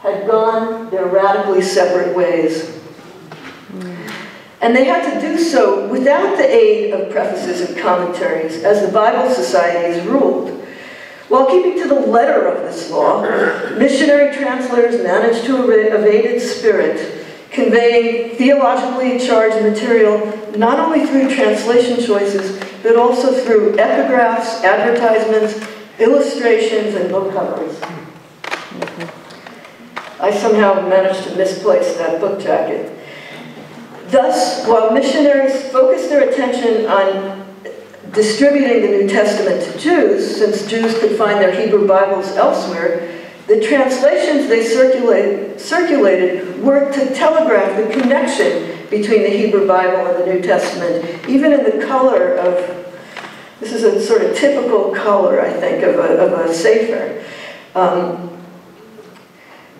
had gone their radically separate ways. And they had to do so without the aid of prefaces and commentaries, as the Bible societies ruled. While keeping to the letter of this law, missionary translators managed to evade its spirit, conveying theologically charged material not only through translation choices, but also through epigraphs, advertisements, illustrations, and book covers. I somehow managed to misplace that book jacket. Thus, while missionaries focused their attention on distributing the New Testament to Jews, since Jews could find their Hebrew Bibles elsewhere, the translations they circulate, circulated worked to telegraph the connection between the Hebrew Bible and the New Testament, even in the color of, this is a sort of typical color, I think, of a, of a sefer. Um,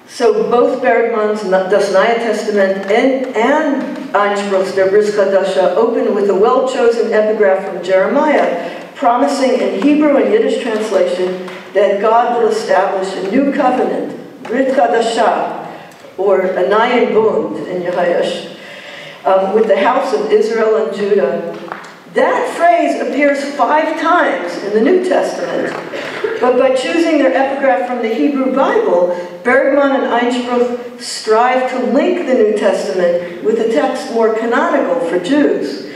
so both Bergmann's Das Neue Testament and, and Einspruch's Der Bris Chadasha open with a well-chosen epigraph from Jeremiah, promising in Hebrew and Yiddish translation that God will establish a new covenant, Brit Chadasha, or a Nayin Bund in Yehoash, um, with the house of Israel and Judah. That phrase appears five times in the New Testament, but by choosing their epigraph from the Hebrew Bible, Bergmann and Einspruch strive to link the New Testament with a text more canonical for Jews,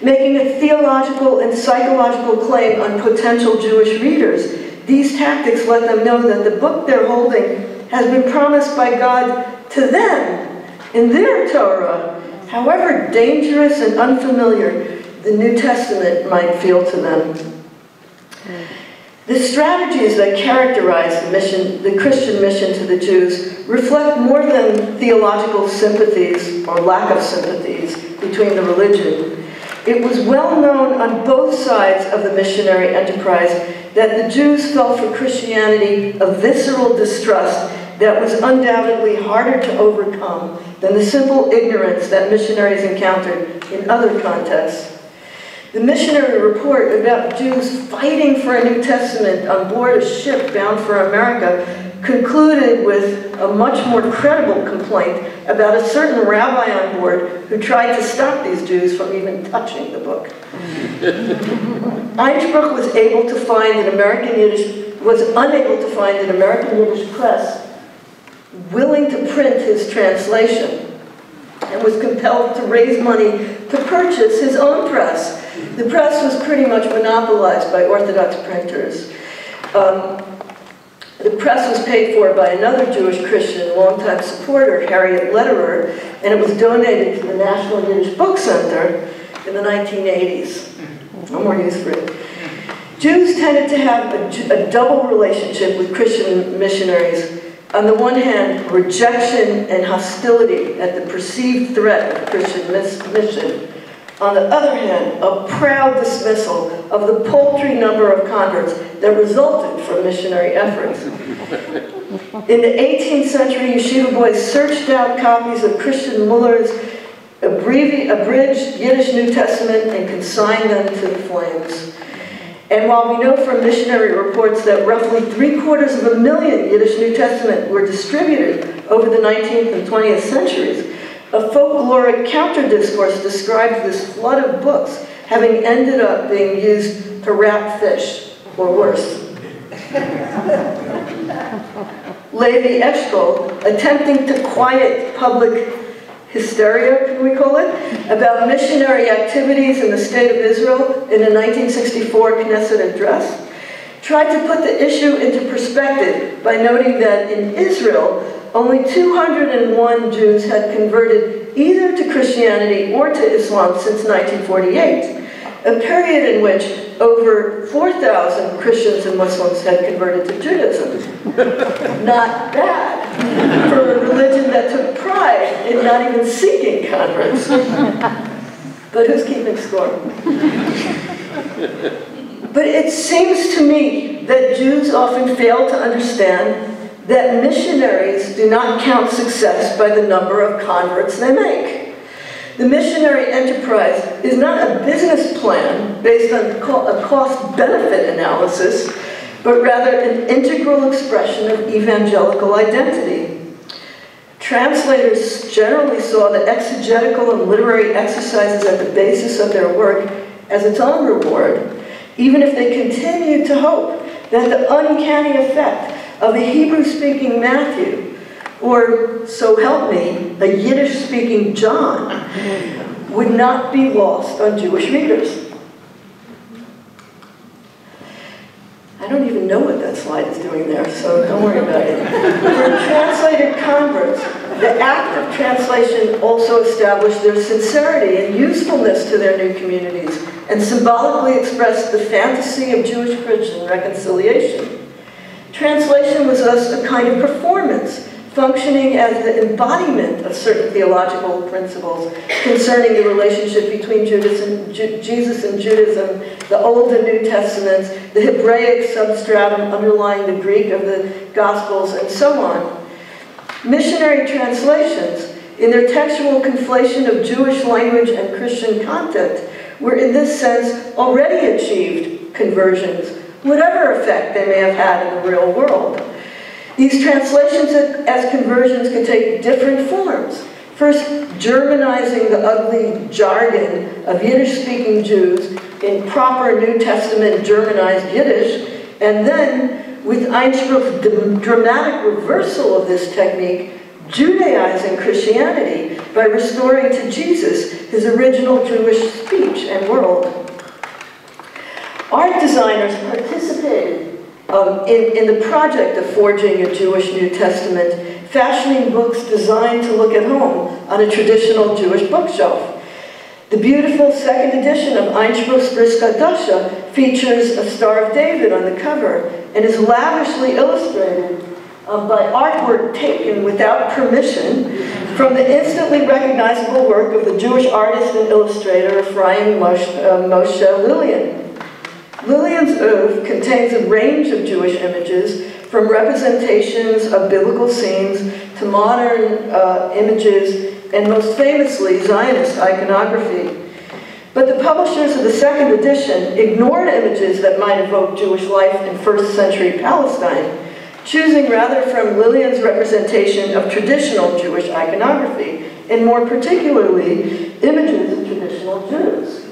making a theological and psychological claim on potential Jewish readers. These tactics let them know that the book they're holding has been promised by God to them in their Torah, however dangerous and unfamiliar the New Testament might feel to them. The strategies that characterize the mission, the Christian mission to the Jews, reflect more than theological sympathies or lack of sympathies between the religion. It was well known on both sides of the missionary enterprise that the Jews felt for Christianity a visceral distrust that was undoubtedly harder to overcome than the simple ignorance that missionaries encountered in other contexts. The missionary report about Jews fighting for a New Testament on board a ship bound for America concluded with a much more credible complaint about a certain rabbi on board who tried to stop these Jews from even touching the book. Einspruch was able to find an American Yiddish, was unable to find an American Yiddish press willing to print his translation, and was compelled to raise money to purchase his own press. The press was pretty much monopolized by Orthodox printers. Um, The press was paid for by another Jewish Christian, longtime supporter, Harriet Lederer, and it was donated to the National Yiddish Book Center in the nineteen eighties. No more use for it. Jews tended to have a, a double relationship with Christian missionaries. On the one hand, rejection and hostility at the perceived threat of Christian mission. On the other hand, a proud dismissal of the paltry number of converts that resulted from missionary efforts. In the eighteenth century, yeshiva boys searched out copies of Christian Muller's abridged Yiddish New Testament and consigned them to the flames. And while we know from missionary reports that roughly three quarters of a million Yiddish New Testament were distributed over the nineteenth and twentieth centuries, A folkloric counter-discourse describes this flood of books having ended up being used to wrap fish, or worse. Levi Eshkol, attempting to quiet public hysteria, can we call it, about missionary activities in the state of Israel in a nineteen sixty-four Knesset address, tried to put the issue into perspective by noting that in Israel, only two hundred and one Jews had converted either to Christianity or to Islam since nineteen forty-eight, a period in which over four thousand Christians and Muslims had converted to Judaism. Not bad for a religion that took pride in not even seeking converts. But who's keeping score? But it seems to me that Jews often fail to understand that missionaries do not count success by the number of converts they make. The missionary enterprise is not a business plan based on a cost-benefit analysis, but rather an integral expression of evangelical identity. Translators generally saw the exegetical and literary exercises at the basis of their work as its own reward, even if they continued to hope that the uncanny effect of a Hebrew-speaking Matthew, or, so help me, a Yiddish-speaking John, would not be lost on Jewish readers. I don't even know what that slide is doing there, so don't worry about it. For translated converts, the act of translation also established their sincerity and usefulness to their new communities, and symbolically expressed the fantasy of Jewish-Christian reconciliation. Translation was thus a kind of performance, functioning as the embodiment of certain theological principles concerning the relationship between Judaism, Ju Jesus and Judaism, the Old and New Testaments, the Hebraic substratum underlying the Greek of the Gospels, and so on. Missionary translations, in their textual conflation of Jewish language and Christian content, were in this sense already achieved conversions, whatever effect they may have had in the real world. These translations as conversions can take different forms. First, Germanizing the ugly jargon of Yiddish-speaking Jews in proper New Testament Germanized Yiddish, and then, with Einspruch's dramatic reversal of this technique, Judaizing Christianity by restoring to Jesus his original Jewish speech and world. Art designers participated um, in, in the project of forging a Jewish New Testament, fashioning books designed to look at home on a traditional Jewish bookshelf. The beautiful second edition of Einspruch's Bris Hadasha features a Star of David on the cover and is lavishly illustrated um, by artwork taken without permission from the instantly recognizable work of the Jewish artist and illustrator Ephraim Moshe, uh, Moshe Lilian. Lillian's Oath contains a range of Jewish images, from representations of biblical scenes to modern uh, images, and most famously, Zionist iconography. But the publishers of the second edition ignored images that might evoke Jewish life in first century Palestine, choosing rather from Lillian's representation of traditional Jewish iconography, and more particularly, images of traditional Jews.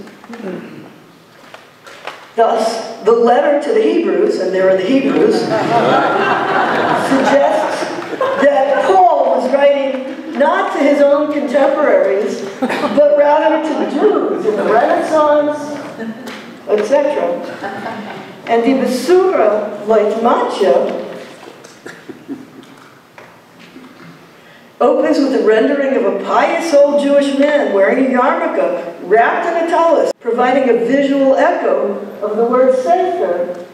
Thus, the letter to the Hebrews, and there are the Hebrews, suggests that Paul was writing not to his own contemporaries, but rather to the Jews in the Renaissance, et cetera. And the Basura Leitmatya opens with a rendering of a pious old Jewish man wearing a yarmulke, wrapped in a tallis, providing a visual echo of the word Sefer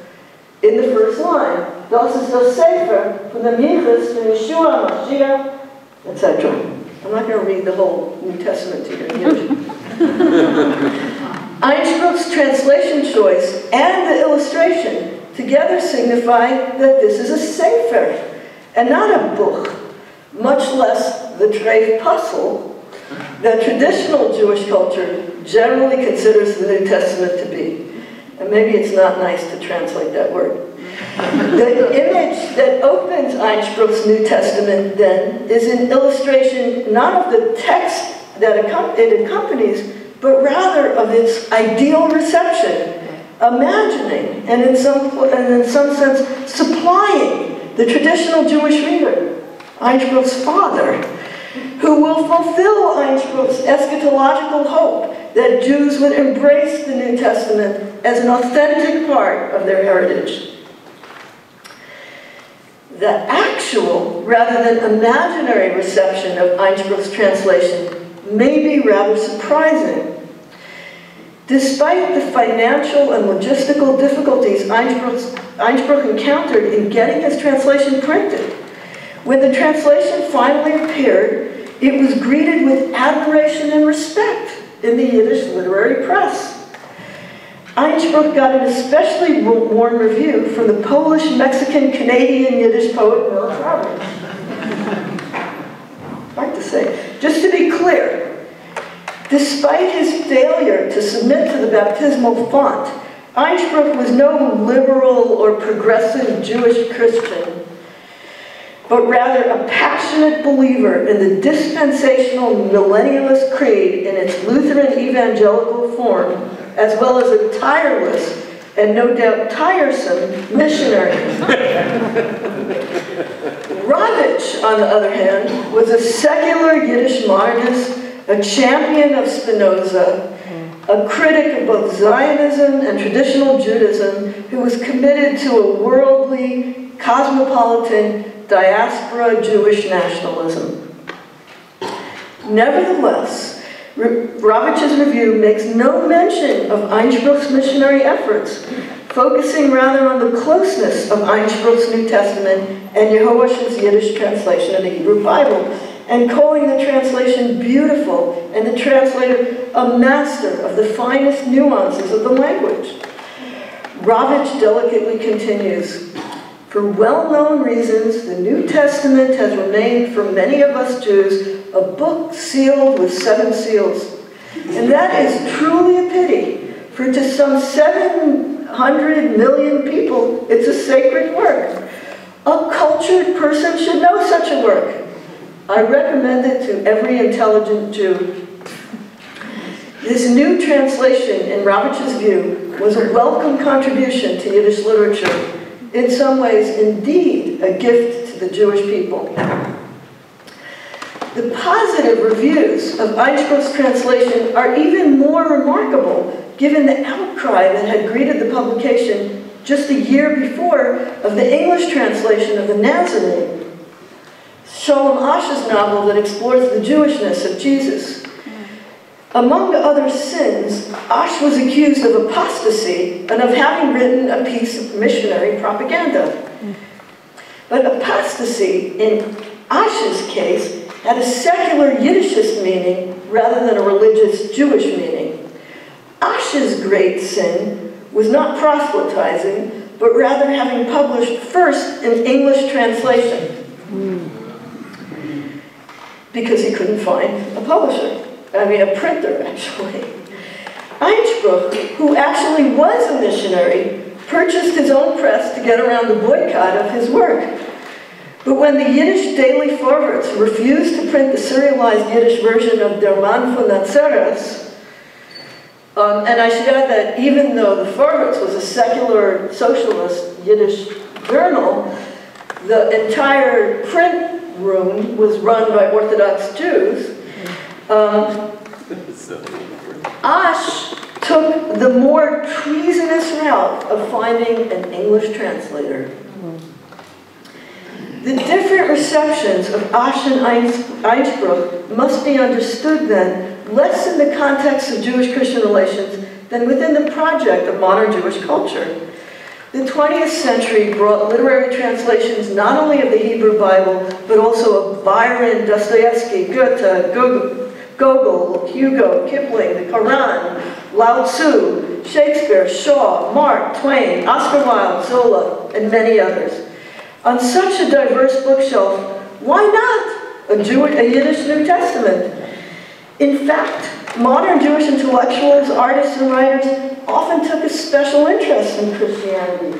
in the first line. Thus is the Sefer from the Michas to Yeshua Mashiach, et cetera. I'm not going to read the whole New Testament to you. Einspruch's translation choice and the illustration together signify that this is a Sefer and not a Buch, much less the Treif Puzzle that traditional Jewish culture generally considers the New Testament to be. And maybe it's not nice to translate that word. The image that opens Einspruch's New Testament, then, is an illustration not of the text that it accompanies, but rather of its ideal reception, imagining, and in some, and in some sense, supplying the traditional Jewish reader, Einspruch's father, who will fulfill Einspruch's eschatological hope that Jews would embrace the New Testament as an authentic part of their heritage. The actual, rather than imaginary, reception of Einspruch's translation may be rather surprising. Despite the financial and logistical difficulties Einspruch's, Einspruch encountered in getting his translation printed, when the translation finally appeared, it was greeted with admiration and respect in the Yiddish literary press. Einspruch got an especially warm review from the Polish, Mexican, Canadian Yiddish poet Melech Ravitch. Like to say, just to be clear, despite his failure to submit to the baptismal font, Einspruch was no liberal or progressive Jewish Christian, but rather a passionate believer in the dispensational millennialist creed in its Lutheran evangelical form, as well as a tireless and no doubt tiresome missionary. Ravitch, on the other hand, was a secular Yiddish modernist, a champion of Spinoza, a critic of both Zionism and traditional Judaism, who was committed to a worldly, cosmopolitan, diaspora Jewish nationalism. Nevertheless, Ravitch's review makes no mention of Einspruch's missionary efforts, focusing rather on the closeness of Einspruch's New Testament and Yehoash's Yiddish translation of the Hebrew Bible, and calling the translation beautiful and the translator a master of the finest nuances of the language. Ravitch delicately continues, "For well-known reasons, the New Testament has remained for many of us Jews a book sealed with seven seals. And that is truly a pity, for to some seven hundred million people, it's a sacred work. A cultured person should know such a work. I recommend it to every intelligent Jew." This new translation, in Ravitch's view, was a welcome contribution to Yiddish literature, in some ways, indeed, a gift to the Jewish people. The positive reviews of Einspruch's translation are even more remarkable given the outcry that had greeted the publication just a year before of the English translation of the Nazarene, Sholem Ash's novel that explores the Jewishness of Jesus. Among other sins, Ash was accused of apostasy and of having written a piece of missionary propaganda. But apostasy, in Ash's case, had a secular Yiddishist meaning rather than a religious Jewish meaning. Ash's great sin was not proselytizing, but rather having published first an English translation, because he couldn't find a publisher, I mean a printer actually. Einspruch, who actually was a missionary, purchased his own press to get around the boycott of his work. But when the Yiddish daily forwards refused to print the serialized Yiddish version of Der Mann von Nazareth, um, and I should add that even though the forwards was a secular socialist Yiddish journal, the entire print room was run by Orthodox Jews, um, Ash took the more treasonous route of finding an English translator. The different receptions of Ash and Einspruch must be understood, then, less in the context of Jewish-Christian relations than within the project of modern Jewish culture. The twentieth century brought literary translations not only of the Hebrew Bible, but also of Byron, Dostoevsky, Goethe, Gogol, Hugo, Kipling, the Quran, Lao Tzu, Shakespeare, Shaw, Mark Twain, Oscar Wilde, Zola, and many others. On such a diverse bookshelf, why not a, Jewish, a Yiddish New Testament? In fact, modern Jewish intellectuals, artists, and writers often took a special interest in Christianity.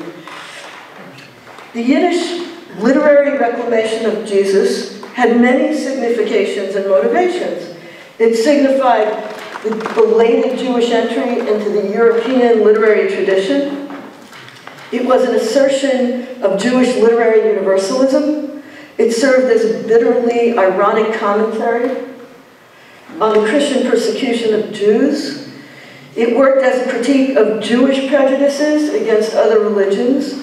The Yiddish literary reclamation of Jesus had many significations and motivations. It signified the belated Jewish entry into the European literary tradition. It was an assertion of Jewish literary universalism. It served as a bitterly ironic commentary on the Christian persecution of Jews. It worked as a critique of Jewish prejudices against other religions.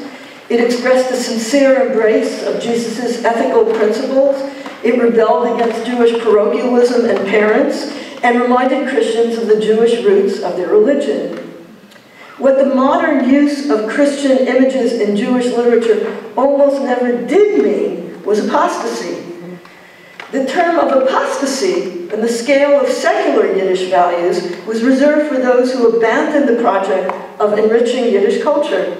It expressed a sincere embrace of Jesus' ethical principles. It rebelled against Jewish parochialism and parents, and reminded Christians of the Jewish roots of their religion. What the modern use of Christian images in Jewish literature almost never did mean was apostasy. The term of apostasy and the scale of secular Yiddish values was reserved for those who abandoned the project of enriching Yiddish culture.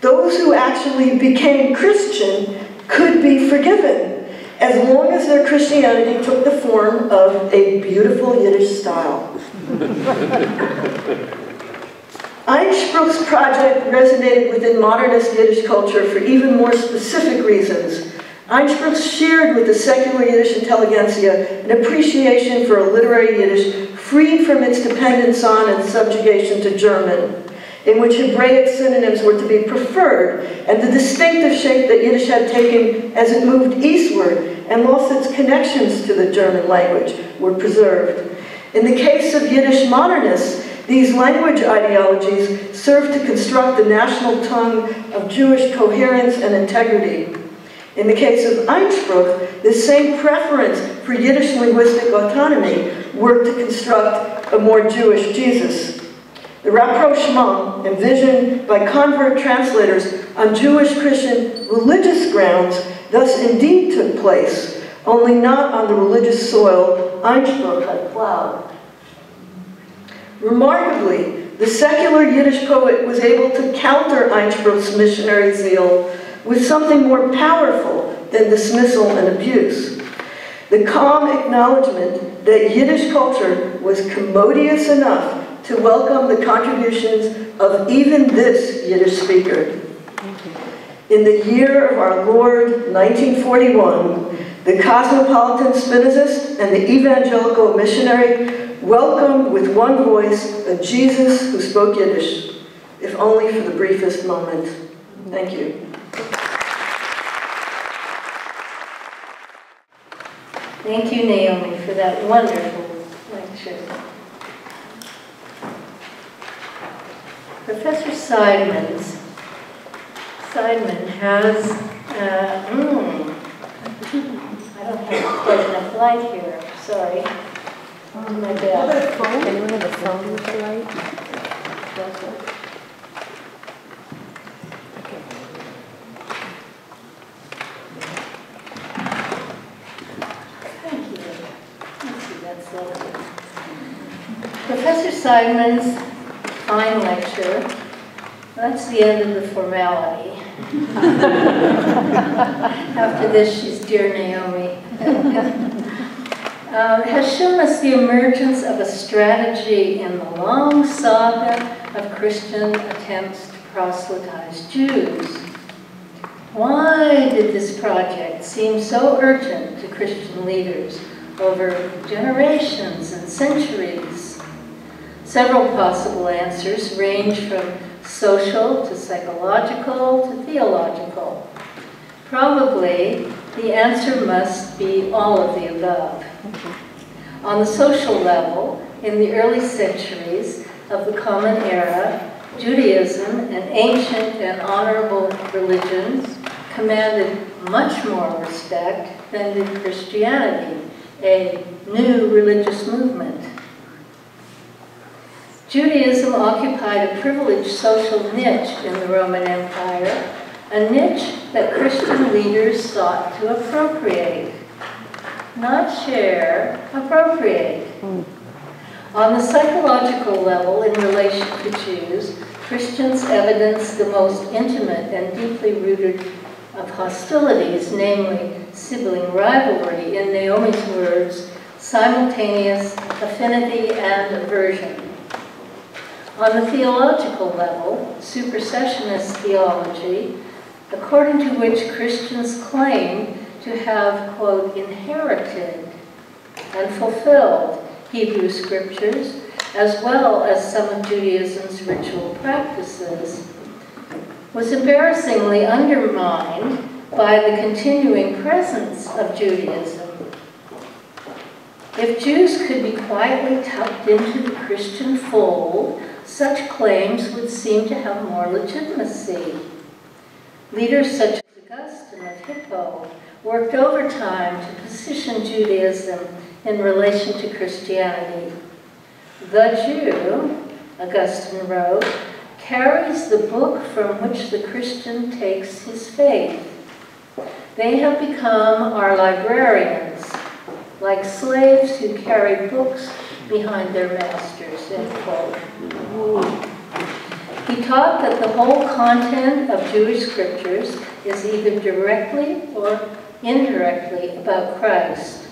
Those who actually became Christian could be forgiven, as long as their Christianity took the form of a beautiful Yiddish style. Einspruch's project resonated within modernist Yiddish culture for even more specific reasons. Einspruch shared with the secular Yiddish intelligentsia an appreciation for a literary Yiddish freed from its dependence on and subjugation to German, in which Hebraic synonyms were to be preferred, and the distinctive shape that Yiddish had taken as it moved eastward and lost its connections to the German language were preserved. In the case of Yiddish modernists, these language ideologies served to construct the national tongue of Jewish coherence and integrity. In the case of Einspruch, this same preference for Yiddish linguistic autonomy worked to construct a more Jewish Jesus. The rapprochement envisioned by convert translators on Jewish-Christian religious grounds thus indeed took place, only not on the religious soil Einspruch had plowed. Remarkably, the secular Yiddish poet was able to counter Einspruch's missionary zeal with something more powerful than dismissal and abuse. The calm acknowledgement that Yiddish culture was commodious enough to welcome the contributions of even this Yiddish speaker. In the year of our Lord, nineteen forty-one, the cosmopolitan spinozist and the evangelical missionary welcomed with one voice a Jesus who spoke Yiddish, if only for the briefest moment. Thank you. Thank you, Naomi, for that wonderful lecture. Professor Seidman's, Seidman has, uh, mm, I don't have quite enough light here, sorry. Oh my God. Anyone have a phone with the light? Okay. Thank you. Thank you, that's lovely. Professor Seidman's fine lecture. That's the end of the formality. After this, she's dear Naomi. um, Hashemas, the emergence of a strategy in the long saga of Christian attempts to proselytize Jews. Why did this project seem so urgent to Christian leaders over generations and centuries? Several possible answers range from social to psychological to theological. Probably, the answer must be all of the above. Okay. On the social level, in the early centuries of the Common Era, Judaism, an ancient and honorable religion, commanded much more respect than did Christianity, a new religious movement. Judaism occupied a privileged social niche in the Roman Empire, a niche that Christian leaders sought to appropriate. Not share, appropriate. Mm. On the psychological level, in relation to Jews, Christians evidence the most intimate and deeply rooted of hostilities, namely sibling rivalry, in Naomi's words, simultaneous affinity and aversion. On the theological level, supersessionist theology according to which Christians claim to have, quote, inherited and fulfilled Hebrew scriptures, as well as some of Judaism's ritual practices, was embarrassingly undermined by the continuing presence of Judaism. If Jews could be quietly tucked into the Christian fold, such claims would seem to have more legitimacy. Leaders such as Augustine of Hippo worked overtime to position Judaism in relation to Christianity. The Jew, Augustine wrote, carries the book from which the Christian takes his faith. They have become our librarians, like slaves who carry books behind their masters, end quote. He taught that the whole content of Jewish scriptures is either directly or indirectly about Christ.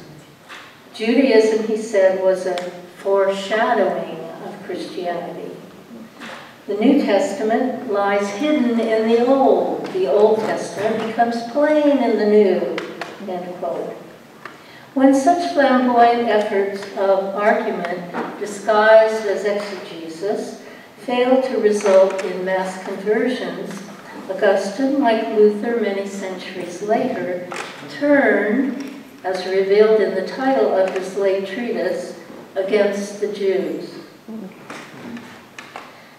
Judaism, he said, was a foreshadowing of Christianity. The New Testament lies hidden in the Old. The Old Testament becomes plain in the New, end quote. When such flamboyant efforts of argument, disguised as exegesis, failed to result in mass conversions, Augustine, like Luther many centuries later, turned, as revealed in the title of his late treatise, against the Jews.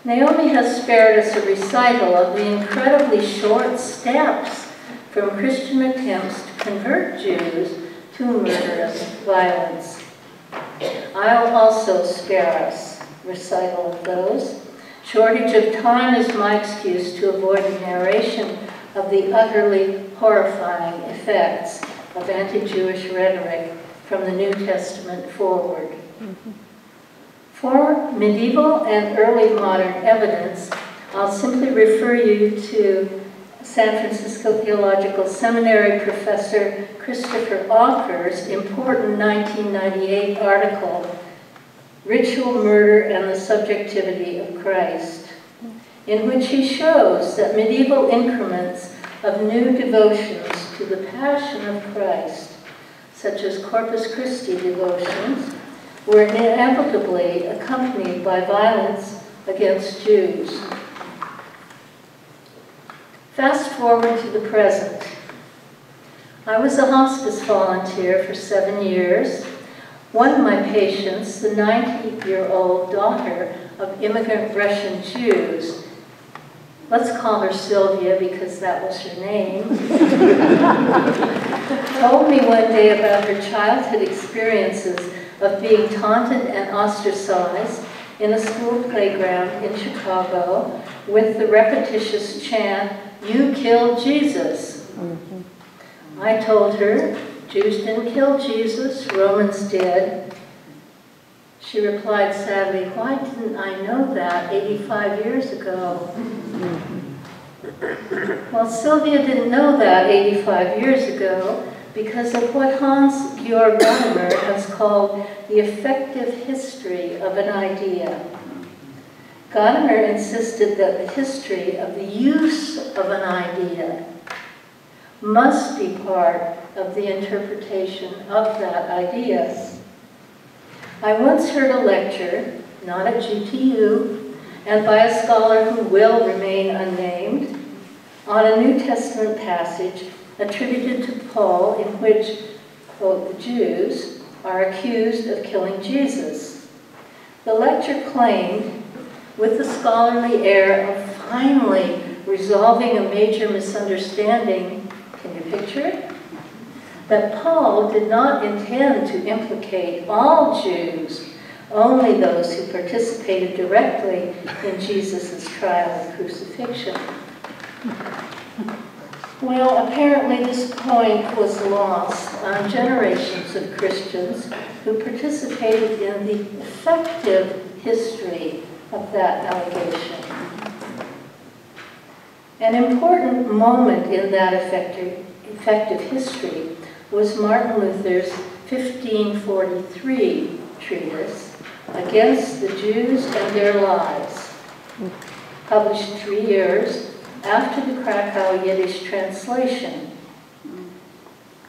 Naomi has spared us a recital of the incredibly short steps from Christian attempts to convert Jews to murderous violence. I'll also spare us recital of those. Shortage of time is my excuse to avoid the narration of the utterly horrifying effects of anti-Jewish rhetoric from the New Testament forward. Mm-hmm. For medieval and early modern evidence, I'll simply refer you to San Francisco Theological Seminary professor Christopher Auker's important nineteen ninety-eight article, Ritual Murder and the Subjectivity of Christ, in which he shows that medieval increments of new devotions to the Passion of Christ, such as Corpus Christi devotions, were inevitably accompanied by violence against Jews. Fast forward to the present. I was a hospice volunteer for seven years. One of my patients, the ninety-year-old daughter of immigrant Russian Jews, let's call her Sylvia because that was her name, told me one day about her childhood experiences of being taunted and ostracized in a school playground in Chicago with the repetitious chant, "You killed Jesus." Mm-hmm. I told her, Jews didn't kill Jesus, Romans did. She replied sadly, "Why didn't I know that eighty-five years ago? Mm-hmm. Well, Sylvia didn't know that eighty-five years ago, because of what Hans-Georg Gadamer has called the effective history of an idea. Gadamer insisted that the history of the use of an idea must be part of the interpretation of that idea. I once heard a lecture, not at G T U, and by a scholar who will remain unnamed, on a New Testament passage attributed to Paul in which, quote, the Jews are accused of killing Jesus. The lecture claimed, with the scholarly air of finally resolving a major misunderstanding, can you picture it? That Paul did not intend to implicate all Jews, only those who participated directly in Jesus' trial and crucifixion. Well, apparently this point was lost on generations of Christians who participated in the effective history of that allegation. An important moment in that effective, effective history was Martin Luther's fifteen forty-three treatise, Against the Jews and Their Lies, published three years after the Krakow Yiddish translation.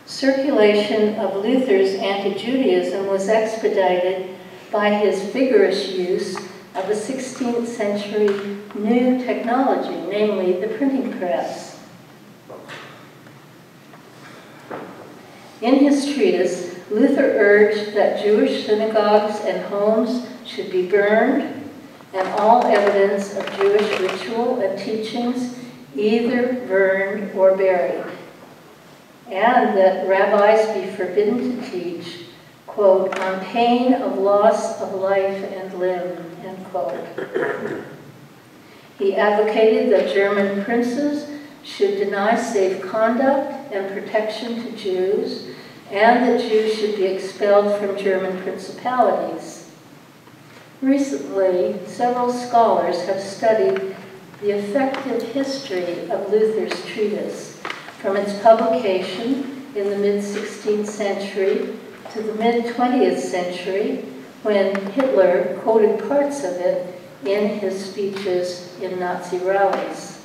Circulation of Luther's anti-Judaism was expedited by his vigorous use of a sixteenth century new technology, namely the printing press. In his treatise, Luther urged that Jewish synagogues and homes should be burned, and all evidence of Jewish ritual and teachings either burned or buried, and that rabbis be forbidden to teach, quote, on pain of loss of life and limb, end quote. He advocated that German princes should deny safe conduct and protection to Jews, and that Jews should be expelled from German principalities. Recently, several scholars have studied the effective history of Luther's treatise, from its publication in the mid sixteenth century to the mid twentieth century, when Hitler quoted parts of it in his speeches in Nazi rallies.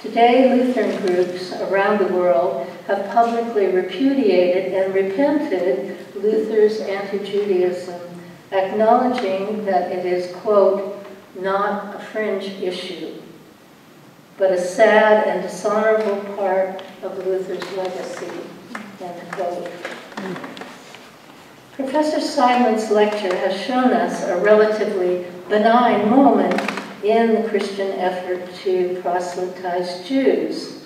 Today, Lutheran groups around the world have publicly repudiated and repented Luther's anti-Judaism, acknowledging that it is, quote, not a fringe issue, but a sad and dishonorable part of Luther's legacy, end quote. Professor Seidman's lecture has shown us a relatively benign moment in the Christian effort to proselytize Jews,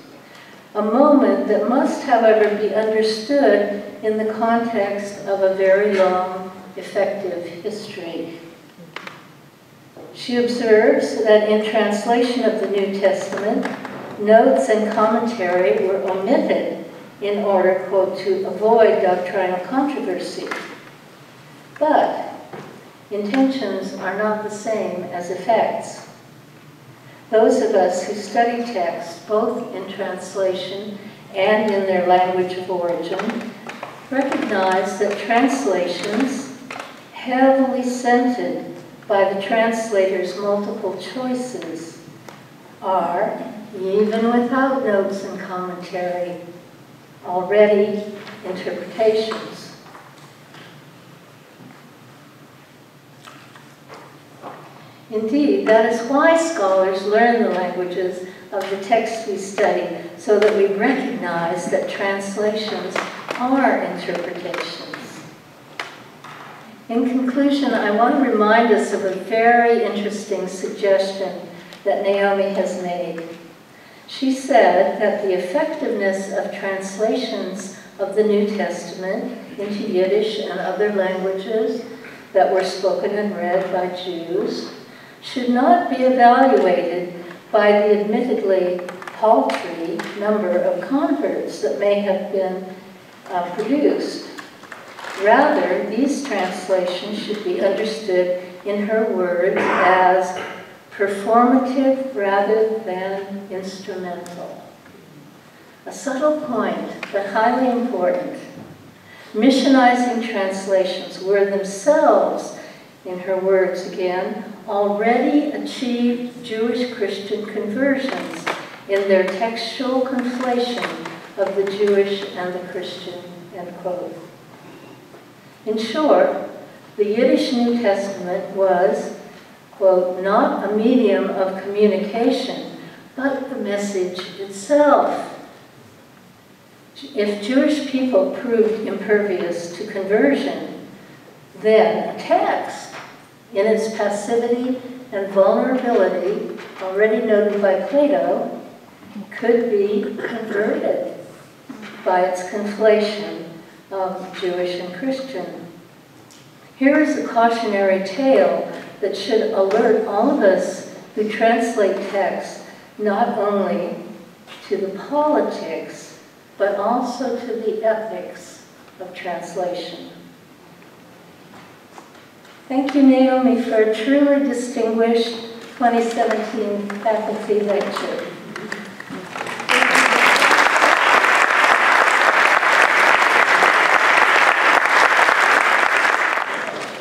a moment that must, however, be understood in the context of a very long, effective history. She observes that in translation of the New Testament, notes and commentary were omitted in order, quote, to avoid doctrinal controversy. But intentions are not the same as effects. Those of us who study texts, both in translation and in their language of origin, recognize that translations, heavily scented by the translator's multiple choices, are, even without notes and commentary, already interpretations. Indeed, that is why scholars learn the languages of the texts we study, so that we recognize that translations are interpretations. In conclusion, I want to remind us of a very interesting suggestion that Naomi has made. She said that the effectiveness of translations of the New Testament into Yiddish and other languages that were spoken and read by Jews should not be evaluated by the admittedly paltry number of converts that may have been uh, produced. Rather, these translations should be understood, in her words, as performative rather than instrumental. A subtle point, but highly important. Missionizing translations were themselves, in her words again, already achieved Jewish-Christian conversions in their textual conflation of the Jewish and the Christian, end quote. In short, the Yiddish New Testament was, quote, not a medium of communication, but the message itself. If Jewish people proved impervious to conversion, then a text, in its passivity and vulnerability, already noted by Plato, could be converted by its conflation of Jewish and Christian. Here is a cautionary tale that should alert all of us who translate texts not only to the politics, but also to the ethics of translation. Thank you, Naomi, for a truly distinguished twenty seventeen faculty lecture.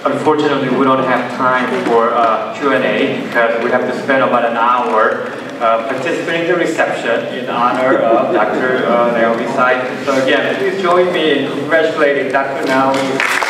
Unfortunately, we don't have time for uh, Q and A because we have to spend about an hour uh, participating in the reception in honor of Doctor Uh, Naomi Seidman. So again, please join me in congratulating Doctor Naomi.